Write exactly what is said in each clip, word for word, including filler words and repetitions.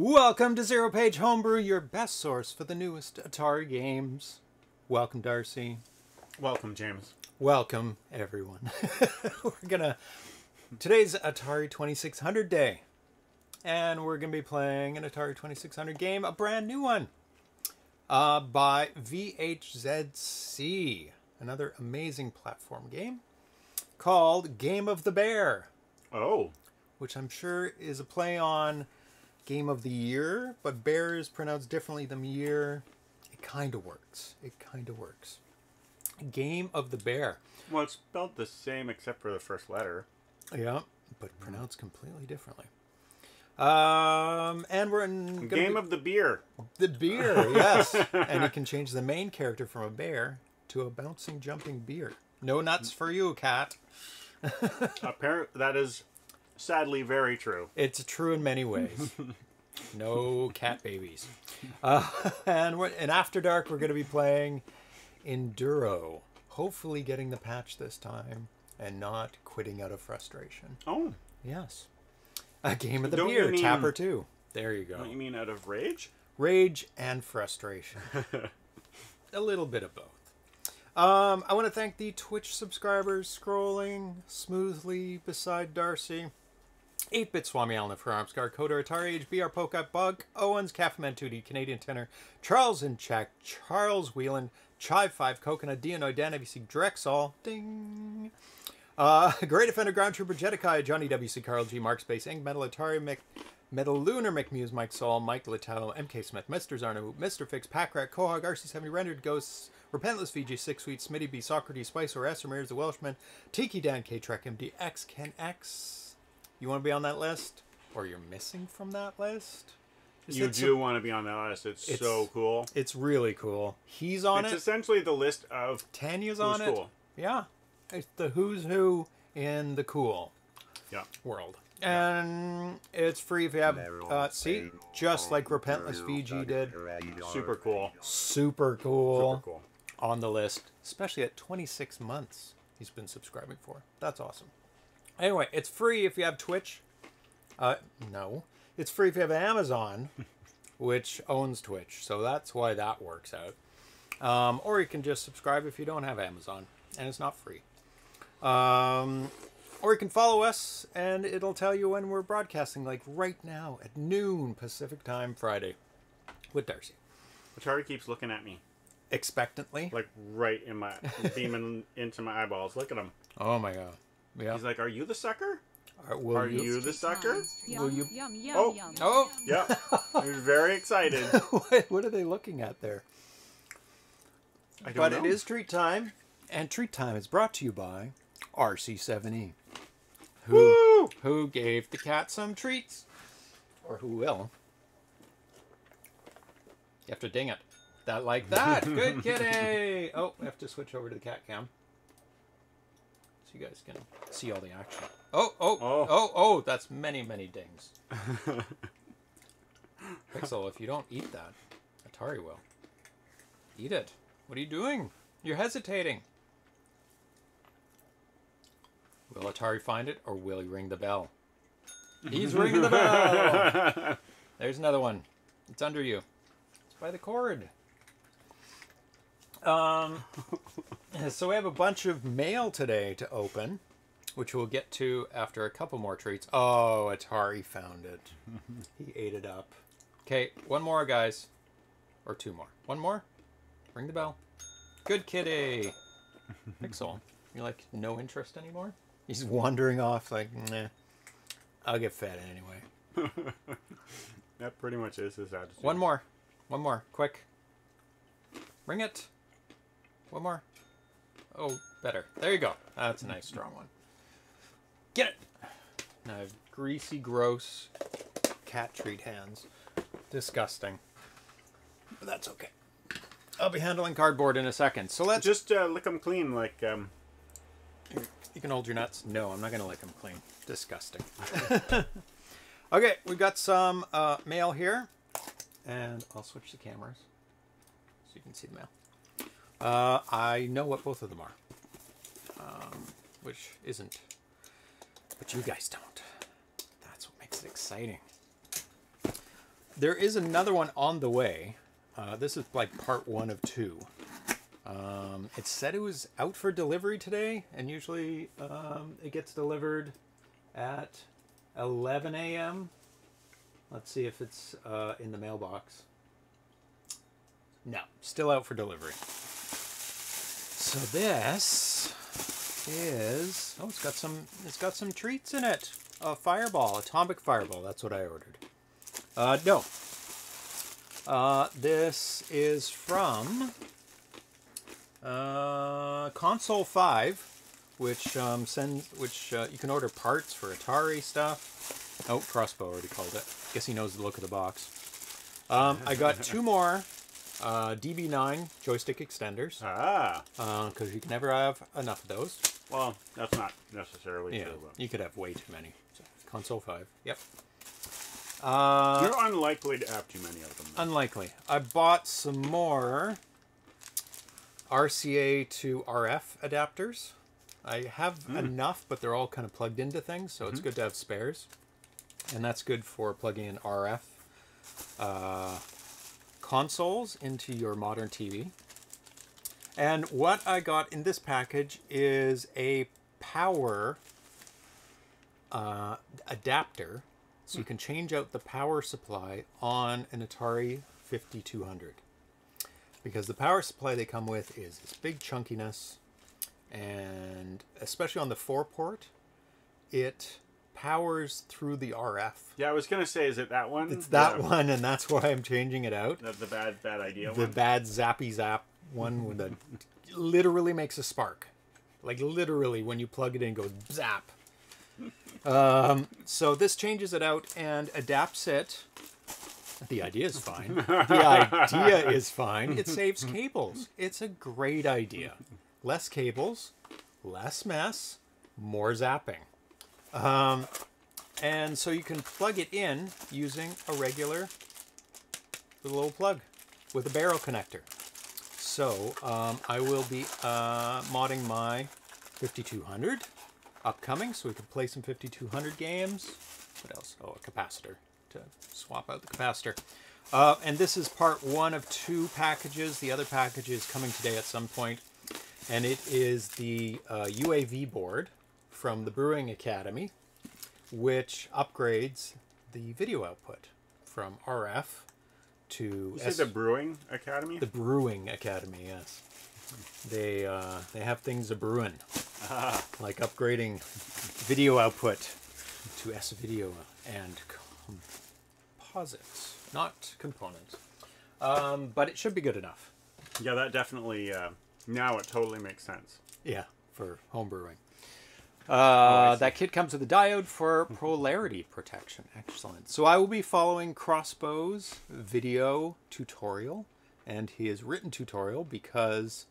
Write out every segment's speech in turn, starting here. Welcome to Zero Page Homebrew, your best source for the newest Atari games. Welcome, Darcy. Welcome, James. Welcome, everyone. We're gonna... Today's Atari twenty-six hundred day. And we're gonna be playing an Atari twenty-six hundred game, a brand new one. Uh, by V H Z C. Another amazing platform game. Called Game of the Bear. Oh. Which I'm sure is a play on... Game of the Year, but bear is pronounced differently than year. It kind of works. It kind of works. Game of the Bear. Well, it's spelled the same except for the first letter. Yeah, but pronounced completely differently. Um, and we're in... Game be, of the Beer. The beer, yes. And you can change the main character from a bear to a bouncing, jumping beer. No nuts for you, cat. Apparently, that is... Sadly, very true. It's true in many ways. No cat babies. Uh, and, we're, and after dark, we're going to be playing Enduro. Hopefully getting the patch this time and not quitting out of frustration. Oh. Yes. A game of the don't beer, mean, Tapper two. There you go. Don't you mean out of rage? Rage and frustration. A little bit of both. Um, I want to thank the Twitch subscribers scrolling smoothly beside Darcy. eight bit Swami Allen for Armscar, Coder, Atari Age, B R Pocat, Bug, Owens, Cafman two D, Canadian Tenor, Charles in Check, Charles Whelan, Chive five, Coconut, Dianoid, Dan W C, Drexall, Ding, uh, Great Offender, Ground Trooper, Jedekai, Johnny W C, Carl G, Mark Space, Ink, Metal, Atari, Mick, Metal Lunar, McMuse, Mike Saul, Mike Littell, M K Smith, Mister Zarno, Mister Fix, Packrat, Kohog, R C seventy, Rendered Ghosts, Repentless V G, Six Sweet, Smitty B, Socrates, Spicer, Ramirez, the Welshman, Tiki Dan, K Trek, M D, X, Ken X. You want to be on that list? Or you're missing from that list? Just you do a, want to be on that list. It's, it's so cool. It's really cool. He's on it's it. It's essentially the list of Tanya's on it. Cool. Yeah. It's the who's who in the cool yeah. world. And it's free if you have uh, see, just like Repentless V G did. Super cool. Super cool. Super cool. On the list, especially at twenty-six months he's been subscribing for. That's awesome. Anyway, it's free if you have Twitch. Uh, no. It's free if you have Amazon, which owns Twitch. So that's why that works out. Um, or you can just subscribe if you don't have Amazon. And it's not free. Um... Or you can follow us, and it'll tell you when we're broadcasting, like right now at noon Pacific time Friday with Darcy. Atari keeps looking at me. Expectantly? Like right in my, beaming into my eyeballs. Look at him. Oh my god. Yeah. He's like, are you the sucker? Are, will are you, you the sucker? Yum, will you? Yum, yum, oh, yum, oh, yum. Yeah. He's very excited. What are they looking at there? I don't but know. It is treat time, and treat time is brought to you by R C seven E. Who, Woo! who gave the cat some treats? Or who will? You have to ding it. That like that. Good kitty. Oh, we have to switch over to the cat cam. So you guys can see all the action. Oh, oh, oh, oh, oh. That's many, many dings. Pixel, if you don't eat that, Atari will. Eat it. What are you doing? You're hesitating. Will Atari find it, or will he ring the bell? He's ringing the bell! There's another one. It's under you. It's by the cord. Um, so we have a bunch of mail today to open, which we'll get to after a couple more treats. Oh, Atari found it. He ate it up. Okay, one more, guys. Or two more. One more. Ring the bell. Good kitty! Pixel, you're like, no interest anymore? He's wandering off like, nah, I'll get fed anyway. That pretty much is his attitude. One more. One more. Quick. Ring it. One more. Oh, better. There you go. That's a nice strong one. Get it. Now I have greasy, gross cat treat hands. Disgusting. But that's okay. I'll be handling cardboard in a second. So let's... Just uh, lick them clean like... Um... You can hold your nuts. No, I'm not going to lick them clean. Disgusting. Okay, we've got some uh, mail here. And I'll switch the cameras so you can see the mail. Uh, I know what both of them are. Um, which isn't. But you guys don't. That's what makes it exciting. There is another one on the way. Uh, this is like part one of two. Um, it said it was out for delivery today, and usually um, it gets delivered at eleven A M Let's see if it's uh, in the mailbox. No, still out for delivery. So this is, oh, it's got some, it's got some treats in it. A fireball, atomic fireball. That's what I ordered. Uh, no. Uh, this is from uh, Console five, which um, sends, which uh, you can order parts for Atari stuff. Oh, Crossbow already called it. Guess he knows the look of the box. Um, I got two more uh, D B nine joystick extenders. Ah, because uh, you can never have enough of those. Well, that's not necessarily yeah, true. Though. You could have way too many. So, Console five. Yep. Uh, You're unlikely to have too many of them. Though. Unlikely. I bought some more R C A to R F adapters. I have mm. enough, but they're all kind of plugged into things, so mm-hmm. it's good to have spares. And that's good for plugging in R F uh, consoles into your modern T V. And what I got in this package is a power uh, adapter. So you can change out the power supply on an Atari fifty-two hundred, because the power supply they come with is this big chunkiness, and especially on the four port, it powers through the R F. Yeah, I was gonna say, is it that one? It's that yeah. one, and that's why I'm changing it out. That's the bad, bad idea. The one. bad zappy zap one with a literally makes a spark, like literally when you plug it in, it goes zap. Um, so this changes it out and adapts it. The idea is fine. The idea is fine. It saves cables. It's a great idea. Less cables, less mess, more zapping. Um, and so you can plug it in using a regular little old plug with a barrel connector. So um, I will be uh, modding my fifty-two hundred. Upcoming, so we can play some fifty-two hundred games. What else? Oh, a capacitor to swap out the capacitor. Uh, and this is part one of two packages. The other package is coming today at some point, and it is the uh, U A V board from the Brewing Academy, which upgrades the video output from R F to. You said the Brewing Academy? The Brewing Academy, yes. They uh, they have things a brewing, ah. like upgrading video output to S video and composites, not components. Um, but it should be good enough. Yeah, that definitely. Uh, now it totally makes sense. Yeah, for home brewing. Uh, oh, that kit comes with a diode for polarity protection. Excellent. So I will be following Crossbow's video tutorial and his written tutorial, because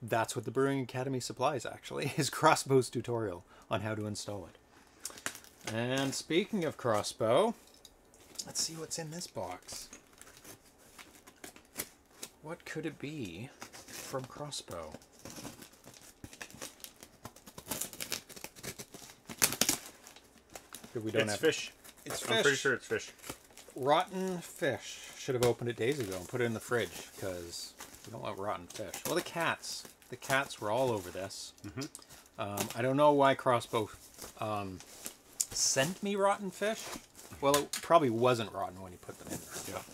that's what the Brewing Academy supplies, actually, is Crossbow's tutorial on how to install it. And speaking of Crossbow, let's see what's in this box. What could it be from Crossbow? We don't it's have fish. It. It's fish. I'm pretty sure it's fish. Rotten fish. Should have opened it days ago and put it in the fridge, because we don't want rotten fish. Well, the cats. The cats were all over this. Mm-hmm. um, I don't know why Crossbow um, sent me rotten fish. Well, it probably wasn't rotten when he put them in there. Yeah.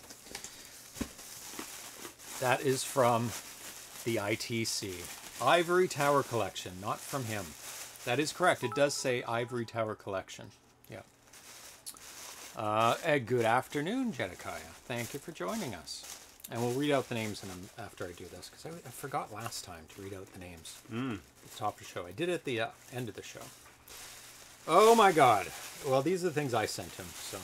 That is from the I T C. Ivory Tower Collection, not from him. That is correct. It does say Ivory Tower Collection. Yeah. Uh, and good afternoon, Jedediah. Thank you for joining us. And we'll read out the names in a, after I do this, because I, I forgot last time to read out the names mm. at the top of the show. I did it at the uh, end of the show. Oh my God. Well, these are the things I sent him, so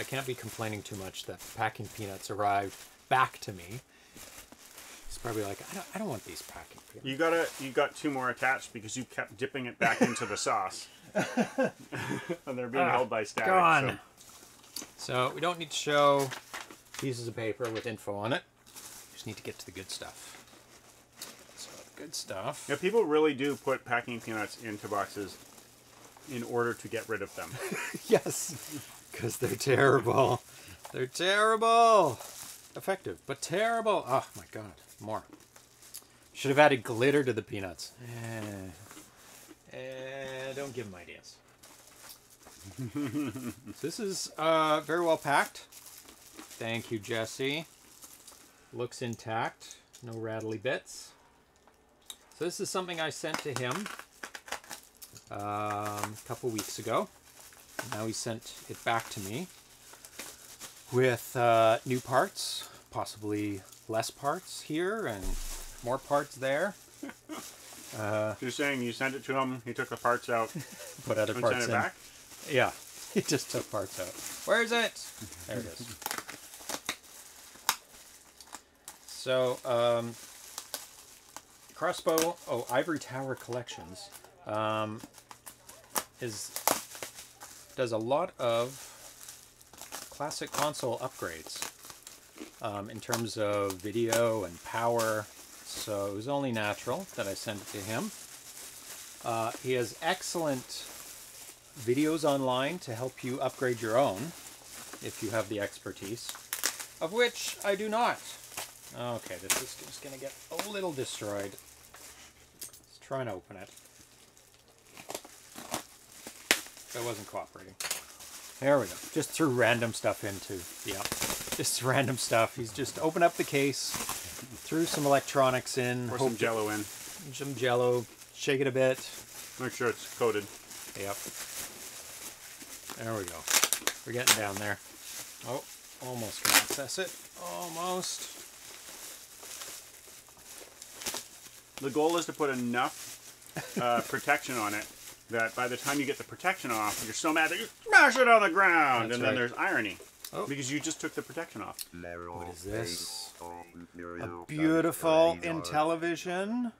I can't be complaining too much that packing peanuts arrived back to me. It's probably like, I don't, I don't want these packing peanuts. You, gotta, you got two more attached because you kept dipping it back into the sauce. And they're being ah, held by static. Gone. So. So we don't need to show pieces of paper with info on it. We just need to get to the good stuff. So good stuff. Yeah, people really do put packing peanuts into boxes in order to get rid of them. Yes, because they're terrible. They're terrible. Effective, but terrible. Oh my god, more. Should have added glitter to the peanuts. Eh. Eh, don't give them ideas. This is uh, very well packed. Thank you, Jesse. Looks intact. No rattly bits. So this is something I sent to him um, a couple weeks ago. Now he sent it back to me with uh, new parts, possibly less parts here and more parts there. Uh, You're saying you sent it to him, he took the parts out, put other parts in. Back? Yeah, he just took parts out. Where is it? There it is. So, um, Crossbow, oh, Ivory Tower Collections, um, is, does a lot of classic console upgrades um, in terms of video and power. So it was only natural that I sent it to him. Uh, he has excellent videos online to help you upgrade your own if you have the expertise, of which I do not. Okay, this is just gonna get a little destroyed. Let's try and open it. It wasn't cooperating. There we go. Just threw random stuff into. Yeah, just random stuff. He's just opened up the case, threw some electronics in. Or some Jell-O in. Some Jell-O. Shake it a bit. Make sure it's coated. Yep. There we go. We're getting down there. Oh, almost can access it. Almost. The goal is to put enough uh, protection on it that by the time you get the protection off, you're so mad that you smash it on the ground. That's and right. Then there's irony. Oh. Because you just took the protection off. What is this? A beautiful Intellivision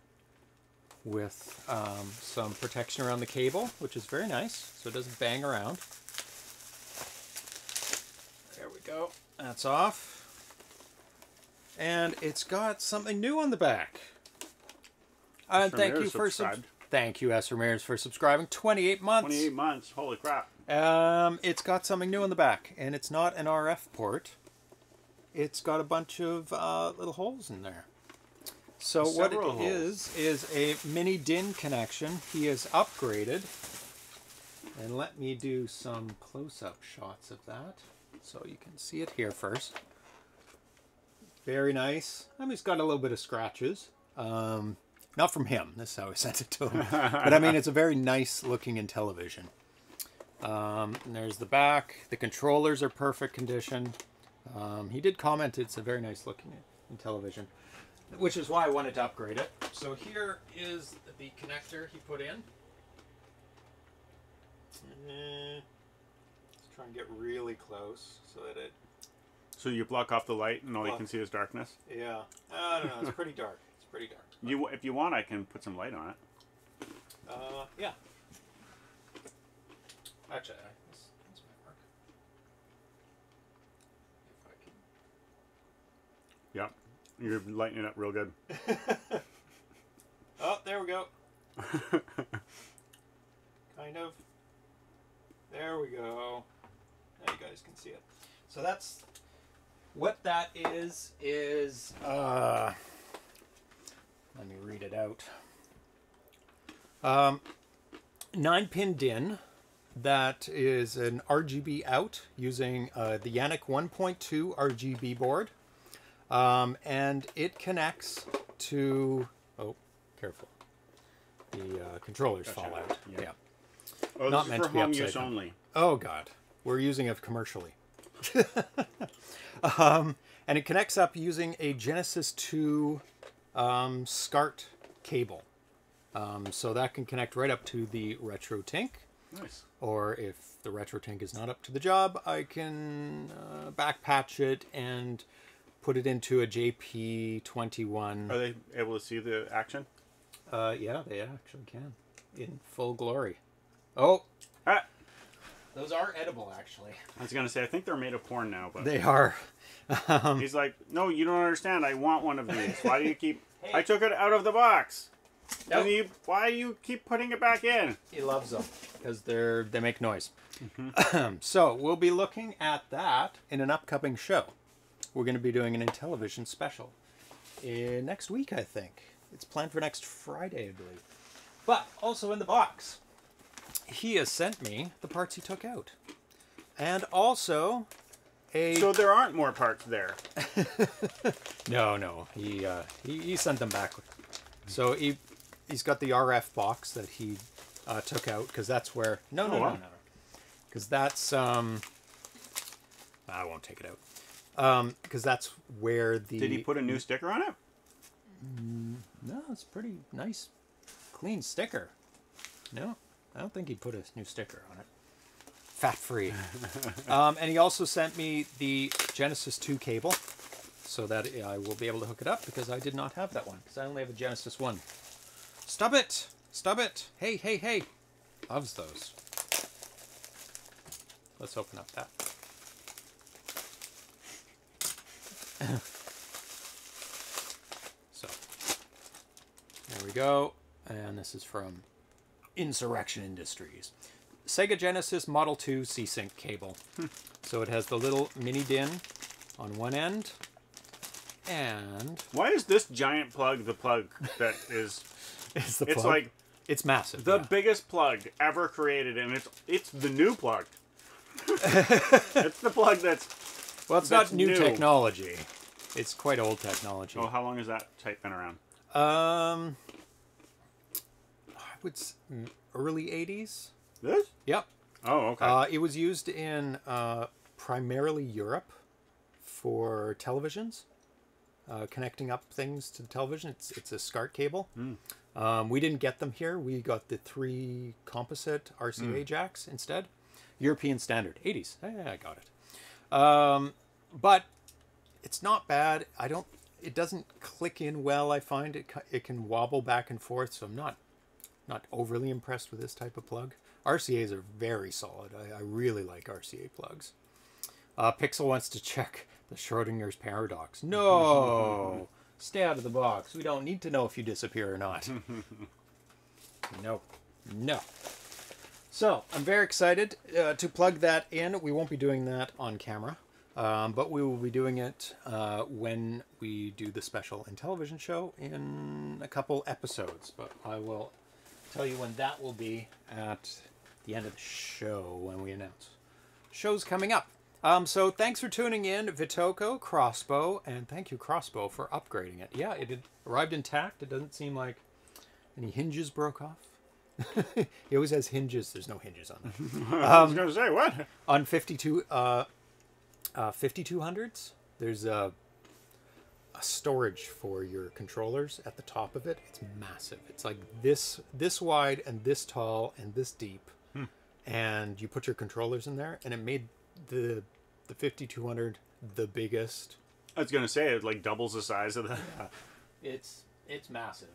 with um, some protection around the cable, which is very nice, so it doesn't bang around. There we go. That's off. And it's got something new on the back. Uh, thank you for subscribing. Thank you, S. Ramirez, for subscribing. twenty-eight months. twenty-eight months. Holy crap. Um, it's got something new in the back, and it's not an R F port. It's got a bunch of uh, little holes in there. So what it is, is a mini D I N connection. He has upgraded. And let me do some close-up shots of that so you can see it here first. Very nice. I mean, it's got a little bit of scratches. Um... Not from him. This is how I sent it to him. But I mean, it's a very nice looking Intellivision. Um, and there's the back. The controllers are perfect condition. Um, he did comment it's a very nice looking Intellivision, which is why I wanted to upgrade it. So here is the connector he put in. Let's try and get really close so that it. So you block off the light and all block. You can see is darkness. Yeah. I don't know. It's pretty dark. Pretty dark. You, if you want, I can put some light on it. Uh, yeah. Actually, this, this might work. If I can. Yep, you're lighting it up real good. Oh, there we go. Kind of. There we go. Now you guys can see it. So that's what that is. Is uh. Let me read it out. Um, nine pin D I N that is an R G B out using uh, the Yannick one point two R G B board. Um, and it connects to... Oh, careful. The uh, controllers gotcha. Fall out. Yeah. yeah. Oh, not meant for to be home use down. Only. Oh, God. We're using it commercially. um, and it connects up using a Genesis two... Um, SCART cable, um, so that can connect right up to the RetroTINK. Nice. Or if the RetroTINK is not up to the job, I can uh, back patch it and put it into a J P twenty-one. Are they able to see the action? Uh, yeah, they actually can in full glory. Oh, ah. Those are edible, actually. I was gonna say I think they're made of porn now, but they are. Um, he's like, no, you don't understand. I want one of these. Why do you keep? Hey. I took it out of the box. Nope. And you, why you keep putting it back in? He loves them because they're they make noise. Mm-hmm. So we'll be looking at that in an upcoming show. We're going to be doing an Intellivision special in next week, I think. It's planned for next Friday, I believe. But also in the box, he has sent me the parts he took out, and also a. So there aren't more parts there. No, no, he uh, he, he sent them back. So he. He's got the R F box that he uh, took out because that's where... No, no, oh, wow. no, no. Because that's... Um, I won't take it out. Because um, that's where the... Did he put a new sticker on it? Mm, no, it's a pretty nice, clean sticker. No, I don't think he put a new sticker on it. Fat-free. um, and he also sent me the Genesis two cable so that I will be able to hook it up because I did not have that one because I only have a Genesis one. Stop it! Stop it! Hey, hey, hey! Loves those. Let's open up that. So, there we go. And this is from Insurrection Industries. Sega Genesis Model two C-Sync cable. Hmm. So it has the little mini D I N on one end. And... Why is this giant plug the plug that is... It's the plug. It's like it's massive. The yeah. biggest plug ever created, and it's it's the new plug. It's the plug that's well, it's that's not new, new technology. It's quite old technology. Oh, how long has that type been around? Um, I would say early eighties. This? Yep. Oh, okay. Uh, it was used in uh, primarily Europe for televisions, uh, connecting up things to the television. It's it's a SCART cable. Mm. Um, we didn't get them here. We got the three composite R C A mm. jacks instead. European standard, eighties. Eh, I got it. Um, but it's not bad. I don't. It doesn't click in well. I find it. It can wobble back and forth. So I'm not not overly impressed with this type of plug. R C As are very solid. I, I really like R C A plugs. Uh, Pixel wants to check the Schrodinger's paradox. No. Stay out of the box. We don't need to know if you disappear or not. No. No. So, I'm very excited uh, to plug that in. We won't be doing that on camera, um, but we will be doing it uh, when we do the special Intellivision show in a couple episodes. But I will tell you when that will be at the end of the show when we announce shows coming up. Um, so thanks for tuning in, Vitoko, Crossbow, and thank you, Crossbow, for upgrading it. Yeah, it arrived intact. It doesn't seem like any hinges broke off. He always has hinges. There's no hinges on that. Um, I was going to say, what? On fifty-two, uh, uh, fifty-two hundreds, there's a, a storage for your controllers at the top of it. It's massive. It's like this, this wide and this tall and this deep. Hmm. And you put your controllers in there, and it made... the the fifty-two hundred the biggest. I was gonna say it like doubles the size of the yeah. it's it's massive.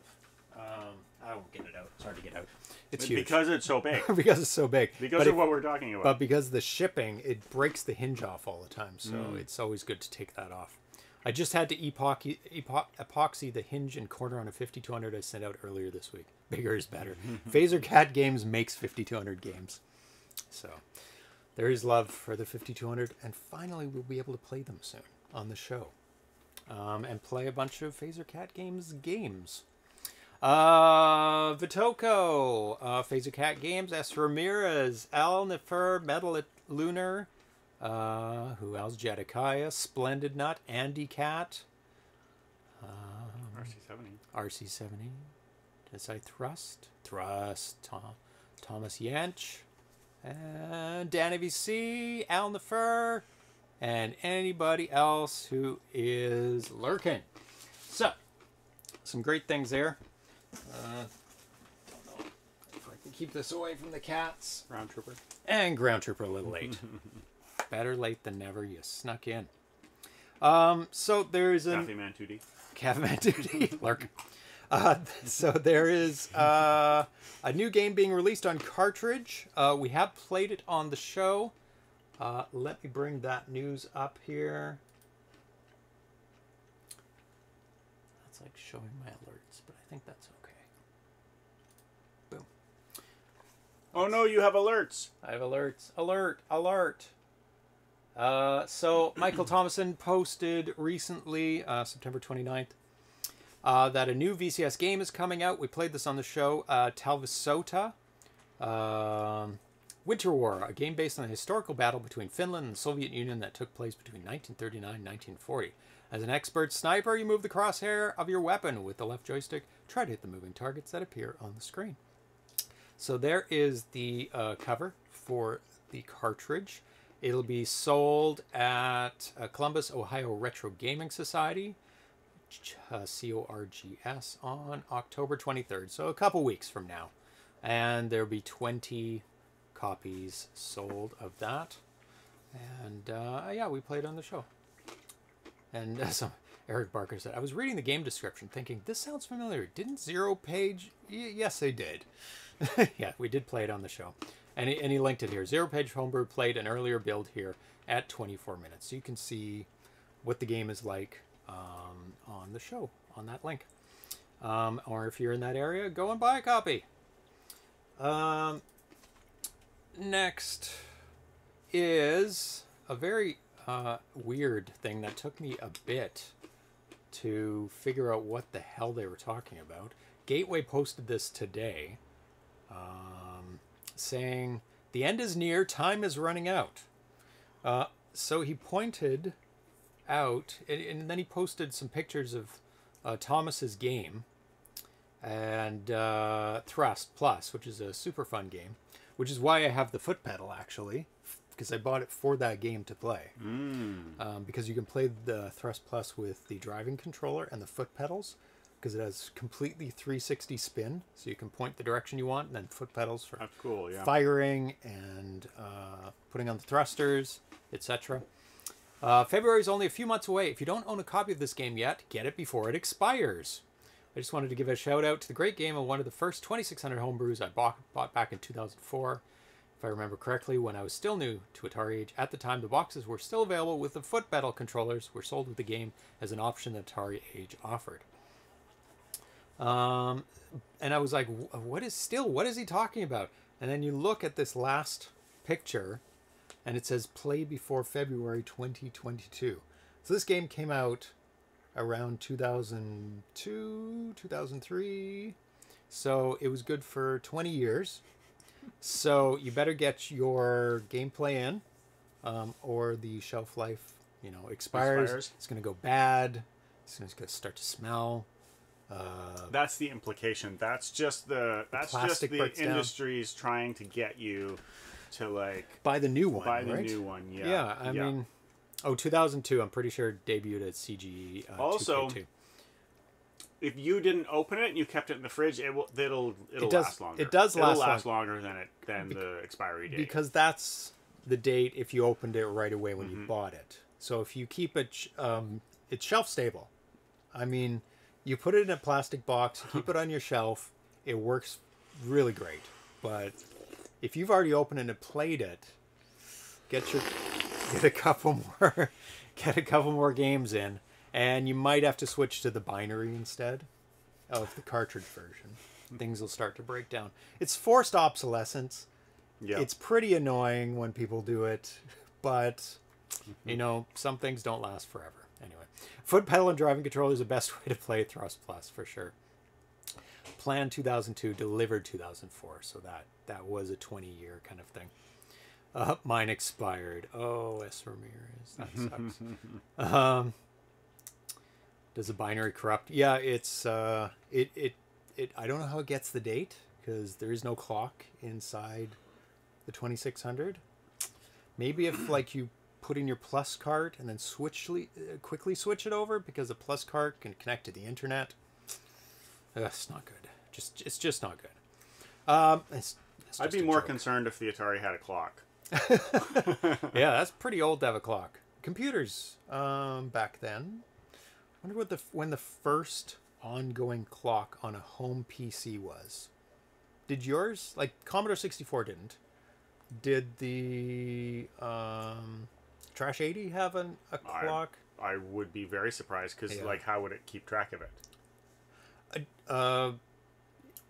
um I won't get it out. It's hard to get out. It's huge because it's so big. Because it's so big because but of it, what we're talking about, but because the shipping, it breaks the hinge off all the time, so mm. it's always good to take that off. I just had to epoxy epo epoxy the hinge and corner on a fifty-two hundred I sent out earlier this week. Bigger is better. Phaser Cat Games makes fifty-two hundred games, so there is love for the fifty-two hundred, and finally we'll be able to play them soon on the show. Um, and play a bunch of Phaser Cat Games games. Uh, Vitoko, uh, Phaser Cat Games, S. Ramirez, Al Nefer, Metal Lunar, uh, who else? Jedediah, Splendid Nut, Andy Cat, um, R C seventy. R C seventy. Did I say Thrust? Thrust, Tom, Thomas Yench. And Danny V C, Al Nefer, and anybody else who is lurking. So, some great things there. Uh, don't know if I can keep this away from the cats. Ground Trooper. And Ground Trooper a little late. Better late than never. You snuck in. Um, so there is a... Cafe Man two D. Cafe Man two D. Lurk. Uh, so there is uh, a new game being released on cartridge. Uh, we have played it on the show. Uh, let me bring that news up here. That's like showing my alerts, but I think that's okay. Oh no, you have alerts. I have alerts. Alert. Alert. Uh, so Michael Thomason posted recently, uh, September twenty-ninth, uh, that a new V C S game is coming out. We played this on the show, uh, Talvisota. Uh, Winter War, a game based on a historical battle between Finland and the Soviet Union that took place between nineteen thirty-nine and nineteen forty. As an expert sniper, you move the crosshair of your weapon with the left joystick. Try to hit the moving targets that appear on the screen. So there is the uh, cover for the cartridge. It'll be sold at uh, Columbus Ohio Retro Gaming Society, uh, C O R G S, on October twenty-third. So a couple weeks from now. And there'll be twenty copies sold of that. And uh, yeah, we played on the show. And uh, so Eric Barker said, I was reading the game description thinking, this sounds familiar. Didn't Zero Page? Y yes, they did. Yeah, we did play it on the show. And he, and he linked it here. Zero Page Homebrew played an earlier build here at twenty-four minutes. So you can see what the game is like um, on the show, on that link. Um, or if you're in that area, go and buy a copy. Um, next is a very uh, weird thing that took me a bit to figure out what the hell they were talking about. Gateway posted this today. Um... saying, the end is near, time is running out. Uh, so he pointed out, and, and then he posted some pictures of uh, Thomas's game and uh, Thrust Plus, which is a super fun game, which is why I have the foot pedal, actually, because I bought it for that game to play. Mm. Um, because you can play the Thrust Plus with the driving controller and the foot pedals, because it has completely three sixty spin, so you can point the direction you want, and then foot pedals for That's cool, yeah. firing and uh, putting on the thrusters, et cetera. Uh, February is only a few months away. If you don't own a copy of this game yet, get it before it expires. I just wanted to give a shout out to the great game of one of the first twenty-six hundred homebrews I bought, bought back in two thousand four. If I remember correctly, when I was still new to Atari Age, at the time the boxes were still available with the foot pedal controllers were sold with the game as an option that Atari Age offered. Um, and I was like, what is still, what is he talking about? And then you look at this last picture and it says play before February twenty twenty-two. So this game came out around two thousand two, two thousand three. So it was good for twenty years. So you better get your gameplay in, um, or the shelf life, you know, expires. expires. It's going to go bad. It's going to start to smell. Uh, that's the implication. That's just the, the that's just the industry's down. trying to get you to like buy the new one. Buy the right? new one. Yeah. Yeah. I yeah. mean, oh, two thousand two. I'm pretty sure debuted at C G E. Uh, also, two K two. If you didn't open it and you kept it in the fridge, it will. It'll. It'll it does, last longer. It does last, it'll last longer than it than Be the expiry date, because that's the date if you opened it right away when mm-hmm. you bought it. So if you keep it, um, it's shelf stable. I mean. You put it in a plastic box, keep it on your shelf. It works really great. But if you've already opened it and played it, get your get a couple more get a couple more games in, and you might have to switch to the binary instead of the cartridge version. Things will start to break down. It's forced obsolescence. Yeah. It's pretty annoying when people do it, but you know, some things don't last forever. Anyway, foot pedal and driving controller is the best way to play Thrust Plus for sure. Planned two thousand two, delivered two thousand four. So that that was a twenty year kind of thing. Uh, mine expired. Oh, S. Ramirez, that sucks. um, does the binary corrupt? Yeah, it's uh, it it it. I don't know how it gets the date because there is no clock inside the twenty-six hundred. Maybe if like you. Put in your plus cart and then switch uh, quickly switch it over, because the plus cart can connect to the internet. That's not good. Just it's just not good. Um, it's, it's I'd be more joke. concerned if the Atari had a clock. Yeah, that's pretty old to have a clock. Computers um, back then. I wonder what the when the first ongoing clock on a home P C was. Did yours? Like Commodore sixty-four didn't. Did the um, Trash eighty have an, a clock? I, I would be very surprised, because, yeah. like, how would it keep track of it? Uh, uh,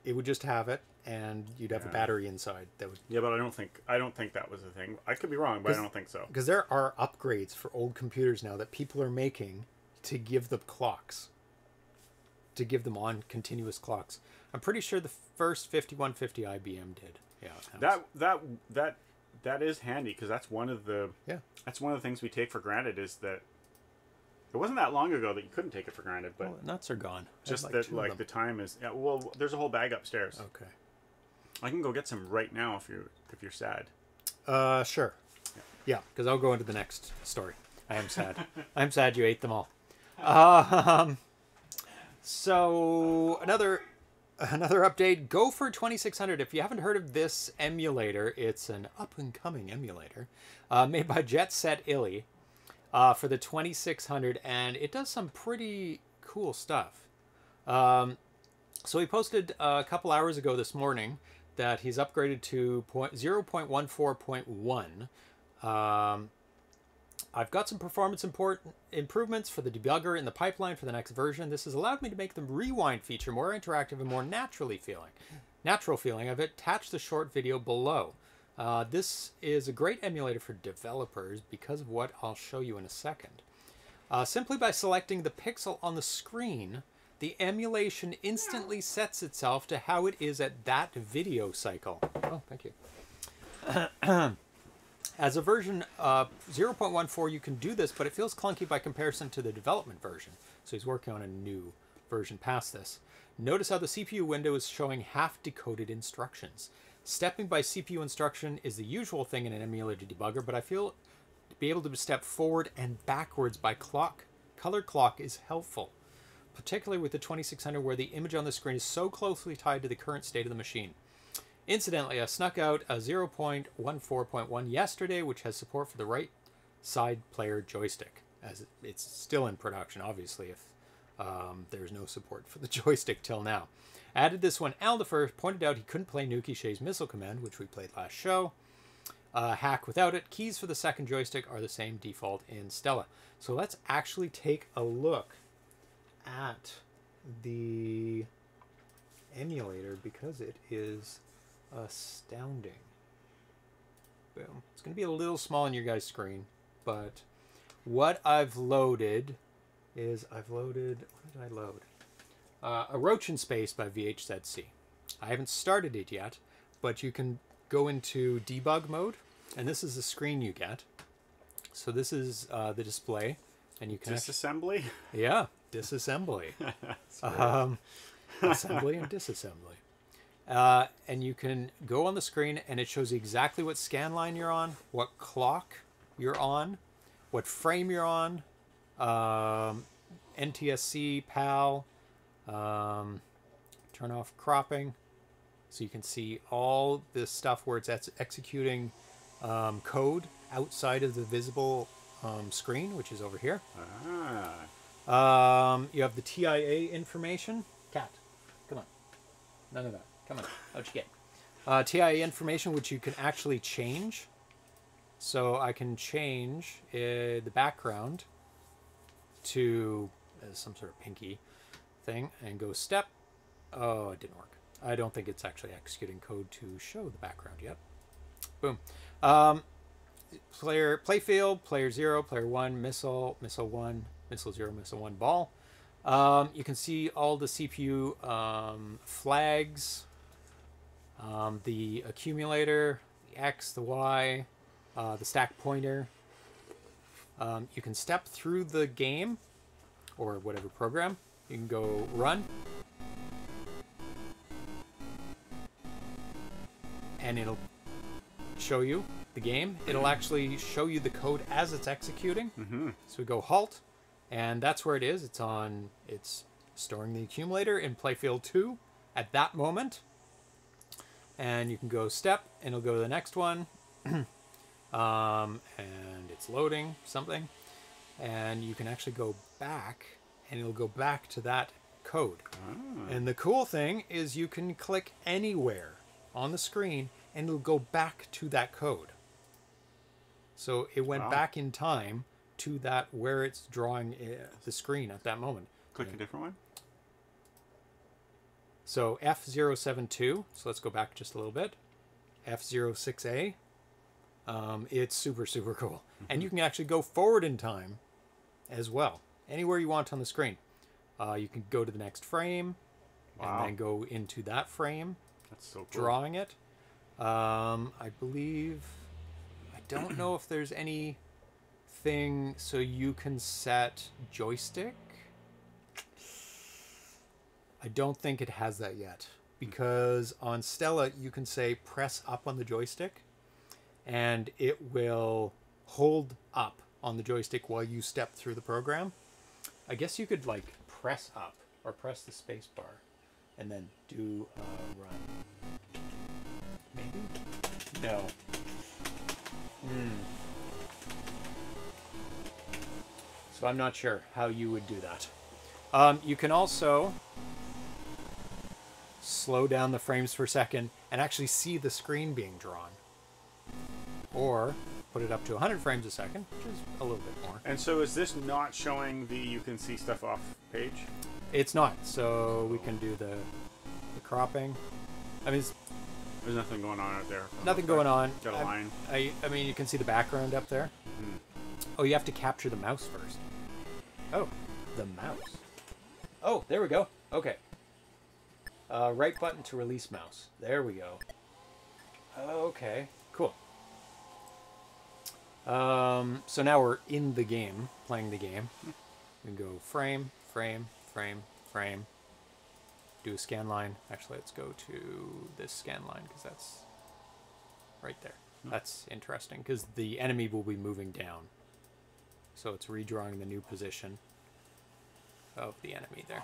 it would just have it, and you'd have yeah. a battery inside that would. Yeah, but I don't think I don't think that was the thing. I could be wrong, but I don't think so. Because there are upgrades for old computers now that people are making to give them clocks, to give them on continuous clocks. I'm pretty sure the first fifty-one fifty I B M did. Yeah, that that that that is handy because that's one of the yeah that's one of the things we take for granted is that. It wasn't that long ago that you couldn't take it for granted, but well, nuts are gone. Just like that, like the time is. Yeah, well, there's a whole bag upstairs. Okay, I can go get some right now if you're if you're sad. Uh, sure. Yeah, because yeah, I'll go into the next story. I am sad. I'm sad you ate them all. Um, so another another update. Gopher twenty-six hundred. If you haven't heard of this emulator, it's an up and coming emulator uh, made by Jet Set Illy. Uh, for the twenty-six hundred, and it does some pretty cool stuff. Um, so he posted a couple hours ago this morning that he's upgraded to zero point one four point one. Um, I've got some performance important improvements for the debugger in the pipeline for the next version. This has allowed me to make the rewind feature more interactive and more naturally feeling. Natural feeling. I've attached the short video below. Uh, this is a great emulator for developers because of what I'll show you in a second. Uh, simply by selecting the pixel on the screen, the emulation instantly sets itself to how it is at that video cycle. Oh, thank you. As a version uh, zero point one four, you can do this, but it feels clunky by comparison to the development version. So he's working on a new version past this. Notice how the C P U window is showing half-decoded instructions. Stepping by C P U instruction is the usual thing in an emulated debugger, but I feel to be able to step forward and backwards by clock, color clock is helpful, particularly with the twenty-six hundred where the image on the screen is so closely tied to the current state of the machine. Incidentally, I snuck out a zero point one four point one yesterday, which has support for the right side player joystick, as it's still in production, obviously, if um, there's no support for the joystick till now. Added this when Aldifer pointed out he couldn't play Nuki Shay's Missile Command, which we played last show. Uh, hack without it. Keys for the second joystick are the same default in Stella. So let's actually take a look at the emulator because it is astounding. Boom. It's going to be a little small on your guys' screen, but what I've loaded is I've loaded... What did I load? Uh, a Roach in Space by V H Z C. I haven't started it yet, but you can go into debug mode, and this is the screen you get. So this is uh, the display, and you can disassembly. Yeah, disassembly, um, assembly and disassembly, uh, and you can go on the screen, and it shows you exactly what scan line you're on, what clock you're on, what frame you're on, um, N T S C, PAL. Um, turn off cropping so you can see all this stuff where it's ex executing um, code outside of the visible um, screen, which is over here. Ah. Um, you have the T I A information. Cat, come on. None of that. Come on. How'd you get? Uh, T I A information, which you can actually change. So I can change uh, the background to uh, some sort of pinky thing and go step. Oh, it didn't work. I don't think it's actually executing code to show the background yet. Boom. Um, player playfield, player zero, player one, missile, missile one, missile zero, missile one, ball. Um, you can see all the C P U um, flags, um, the accumulator, the X, the Y, uh, the stack pointer. Um, you can step through the game or whatever program. You can go run, and it'll show you the game. It'll actually show you the code as it's executing. Mm-hmm. So we go halt, and that's where it is. It's on. It's storing the accumulator in Playfield two at that moment. And you can go step, and it'll go to the next one. um, and it's loading something, and you can actually go back. And it'll go back to that code. Ah. And the cool thing is you can click anywhere on the screen and it'll go back to that code. So it went wow. back in time to that where it's drawing the screen at that moment. Click and a different one? So F zero seven two, so let's go back just a little bit, F zero six A, um, it's super, super cool. And you can actually go forward in time as well, anywhere you want on the screen. Uh, you can go to the next frame, wow. and then go into that frame, That's so cool. drawing it. Um, I believe, I don't know if there's any thing, so you can set joystick. I don't think it has that yet, because on Stella you can say press up on the joystick and it will hold up on the joystick while you step through the program. I guess you could like press up or press the space bar and then do a run. Maybe? No. Mm. So I'm not sure how you would do that. Um, you can also slow down the frames per second and actually see the screen being drawn, or put it up to one hundred frames a second, which is a little bit more. And so is this not showing the you can see stuff off page? It's not, so we can do the, the cropping. I mean, it's, there's nothing going on out there. Nothing going on. Got a line. I, I mean, you can see the background up there. Mm. Oh, you have to capture the mouse first. Oh, the mouse. Oh, there we go. Okay. Uh, right button to release mouse. There we go. Okay, cool. Um, so now we're in the game, playing the game. We can go frame, frame, frame, frame. Do a scan line. Actually, let's go to this scan line because that's right there. That's interesting because the enemy will be moving down. So it's redrawing the new position of the enemy there.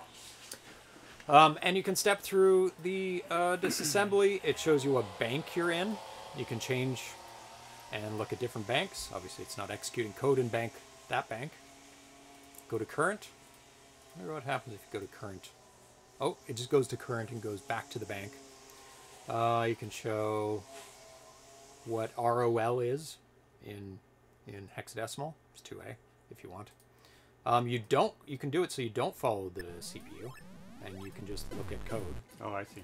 Um, and you can step through the uh, disassembly. It shows you a bank you're in. You can change and look at different banks. Obviously, it's not executing code in bank that bank. Go to current. I wonder what happens if you go to current. Oh, it just goes to current and goes back to the bank. Uh, you can show what R O L is in in hexadecimal. It's two A if you want. Um, you don't. You can do it so you don't follow the C P U. And you can just look at code. Oh, I see.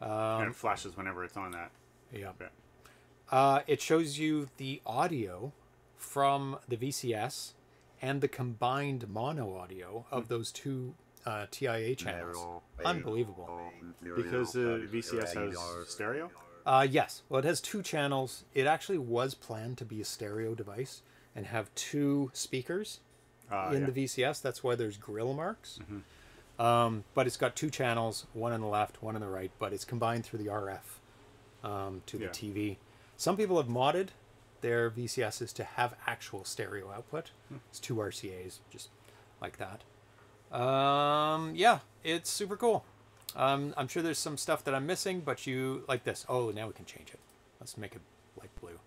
Um, and it flashes whenever it's on that. Yeah. yeah. Uh, it shows you the audio from the V C S and the combined mono audio of those two uh, T I A channels. Unbelievable. Because the uh, V C S has stereo? Uh, yes. Well, it has two channels. It actually was planned to be a stereo device and have two speakers uh, in yeah. the V C S. That's why there's grill marks. Mm-hmm. Um, but it's got two channels, one on the left, one on the right, but it's combined through the R F um, to the yeah. T V. Some people have modded their V C Ss to have actual stereo output. Hmm. It's two R C As, just like that. Um, yeah, it's super cool. Um, I'm sure there's some stuff that I'm missing, but you like this. Oh, now we can change it. Let's make it light blue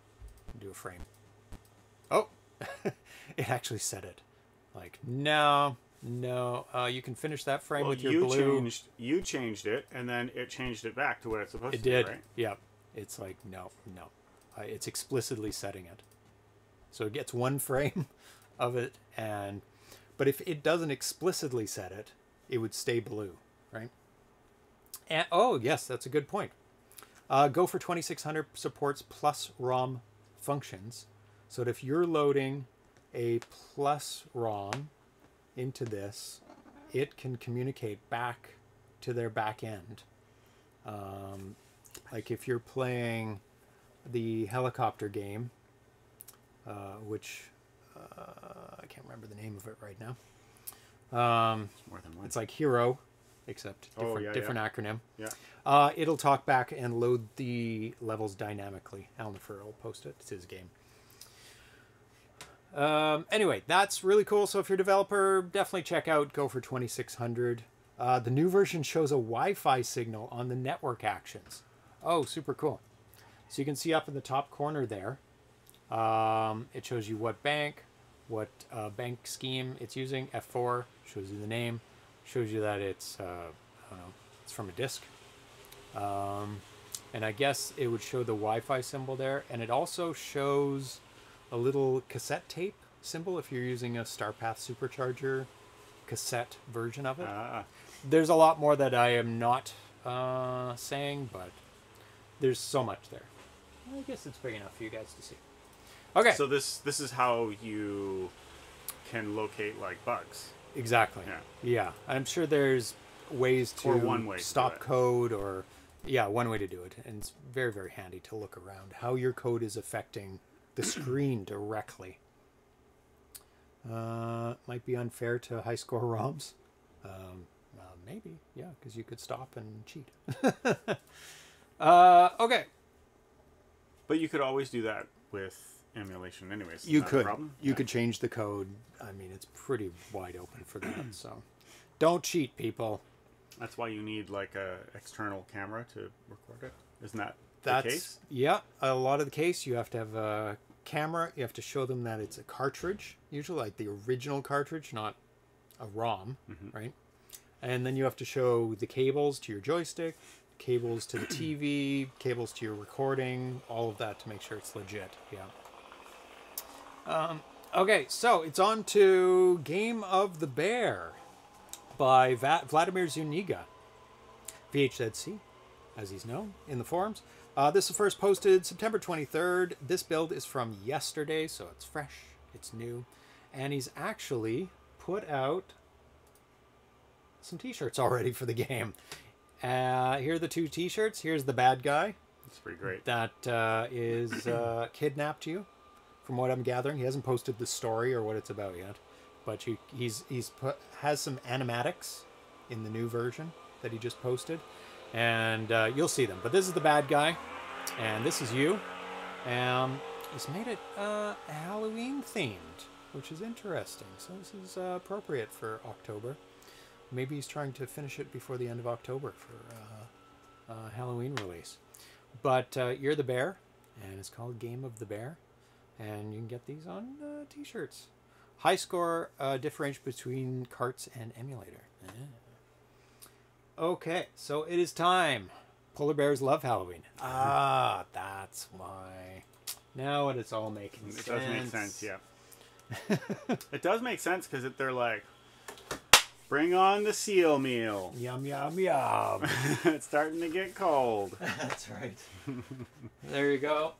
and do a frame. Oh, it actually said it. Like, no... No, uh, you can finish that frame well, with your you blue. Changed, you changed it, and then it changed it back to what it's supposed it to did. be, right? Yeah. It's like, no, no. Uh, it's explicitly setting it. So it gets one frame of it, and but if it doesn't explicitly set it, it would stay blue, right? And, oh, yes, that's a good point. Uh, Gopher twenty-six hundred supports plus ROM functions. So that if you're loading a plus ROM into this, it can communicate back to their back end. Um, like if you're playing the helicopter game, uh, which uh, I can't remember the name of it right now. Um, it's more than one. It's like Hero, except different, oh, yeah, different yeah. acronym. Yeah. Uh, it'll talk back and load the levels dynamically. Alan Furl will post it. It's his game. Um, anyway, that's really cool. So if you're a developer, definitely check out Gopher twenty-six hundred. Uh, the new version shows a Wi-Fi signal on the network actions. Oh, super cool. So you can see up in the top corner there, um, it shows you what bank, what uh, bank scheme it's using. F four shows you the name, shows you that it's, uh, I don't know, it's from a disk. Um, and I guess it would show the Wi-Fi symbol there. And it also shows a little cassette tape symbol if you're using a StarPath Supercharger cassette version of it. Ah. There's a lot more that I am not uh, saying, but there's so much there. I guess it's big enough for you guys to see. Okay. So this this is how you can locate like bugs. Exactly. Yeah. Yeah. I'm sure there's ways to or one way stop to code or yeah, one way to do it. And it's very, very handy to look around how your code is affecting the screen directly. Uh, might be unfair to high score ROMs. Um, uh, maybe. Yeah, because you could stop and cheat. uh, okay. But you could always do that with emulation anyways. You could. Problem? You yeah. could change the code. I mean, it's pretty wide open for that. So don't cheat, people. That's why you need like a external camera to record it. Isn't that That's, the case? Yeah. A lot of the case, you have to have a camera. You have to show them that it's a cartridge. Usually like the original cartridge, not a ROM, mm-hmm. right? And then you have to show the cables to your joystick, cables to the T V, cables to your recording, all of that to make sure it's legit. Yeah. Um, okay, so it's on to Game of the Bear by Va Vladimir Zuniga, V H Z C, as he's known in the forums. Uh, this is first posted September twenty-third. This build is from yesterday, so it's fresh, it's new, and he's actually put out some t-shirts already for the game. Uh, here are the two t-shirts. Here's the bad guy. That's pretty great. That uh, is uh, kidnapped you, from what I'm gathering. He hasn't posted the story or what it's about yet, but you, he's he's put, has some animatics in the new version that he just posted, and uh, you'll see them. But this is the bad guy, and this is you. Um, he's made it uh, Halloween themed, which is interesting. So this is uh, appropriate for October. Maybe he's trying to finish it before the end of October for uh, uh, Halloween release. But uh, you're the bear, and it's called Game of the Bear. And you can get these on uh, t-shirts. High score uh, differentiation between carts and emulator. Yeah. Okay, so it is time. Polar bears love Halloween. Ah, that's why. Now it's all making sense. It does make sense, yeah. It does make sense because they're like, bring on the seal meal. Yum, yum, yum. It's starting to get cold. That's right. There you go.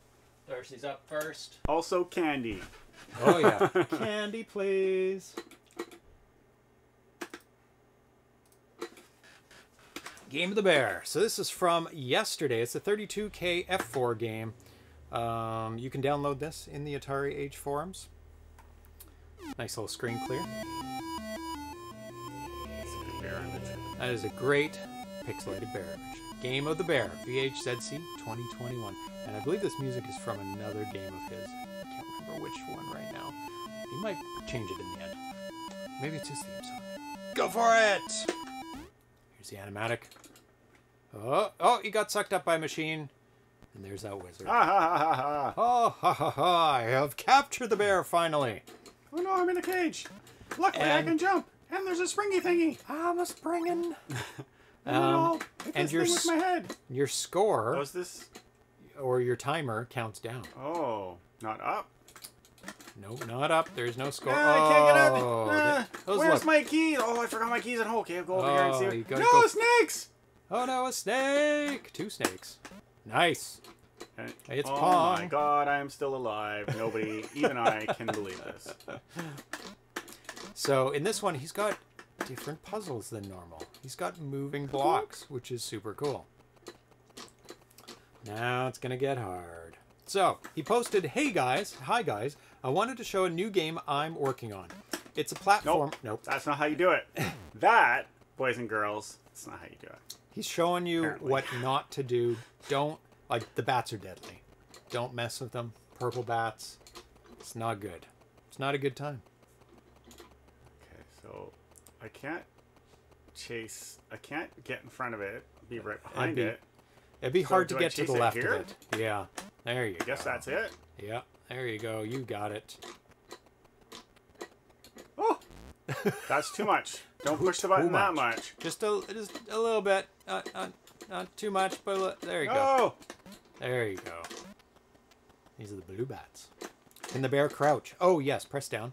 Darcy's up first. Also candy. Oh, yeah. Candy, please. Game of the Bear. So this is from yesterday. It's a thirty-two K F four game. Um, you can download this in the Atari Age forums. Nice little screen clear. That is a great pixelated bear image. Game of the Bear, V H Z C twenty twenty-one. And I believe this music is from another game of his. I can't remember which one right now. He might change it in the end. Maybe it's his theme song. Go for it! Here's the animatic. Oh, oh, he got sucked up by a machine. And there's that wizard. Ha ha ha ha ha. Oh, ha ha ha. I have captured the bear finally. Oh no, I'm in a cage. Luckily and I can jump. And there's a springy thingy. I'm a springin'. um, and your with my head. Your score was this, or your timer counts down. Oh, not up. Nope, not up. There's no score. Nah, oh, I can't get up. Nah. Those Where's look. my key? Oh, I forgot my keys at home. Okay, I'll go over oh, here and see. What... You gotta no go... snakes! Oh no, a snake! Two snakes. Nice. And, it's oh Pong. my God, I am still alive. Nobody, even I, can believe this. So in this one, he's got different puzzles than normal. He's got moving blocks, which is super cool. Now it's going to get hard. So he posted, hey guys, hi guys, I wanted to show a new game I'm working on. It's a platform. Nope, nope. That's not how you do it. That, boys and girls, that's not how you do it. He's showing you Apparently. what not to do. Don't, like, the bats are deadly. Don't mess with them. Purple bats. It's not good. It's not a good time. So I can't chase, I can't get in front of it, be right behind it'd be, it. It'd be so hard to get to the left here? of it. Yeah, there you I go. Guess that's it. Yeah, there you go. You got it. Oh, that's too much. Don't push the button that much. Just a, just a little bit. Not, not, not too much, but a little, there you no. go. There you go. These are the blue bats. Can the bear crouch? Oh, yes. Press down.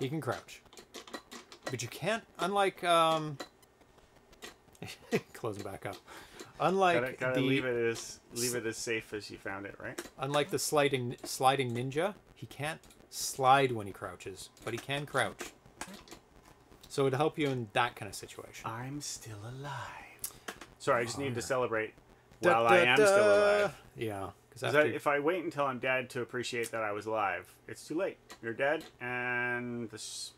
He can crouch. But you can't, unlike um, close them back up. Unlike gotta, gotta the leave it as leave it as safe as you found it, right? Unlike the sliding sliding ninja, he can't slide when he crouches, but he can crouch. So it'd help you in that kind of situation. I'm still alive. Sorry, I just oh, need yeah. to celebrate da, while da, I am da. still alive. Yeah. Because if I wait until I'm dead to appreciate that I was alive, it's too late. You're dead, and this...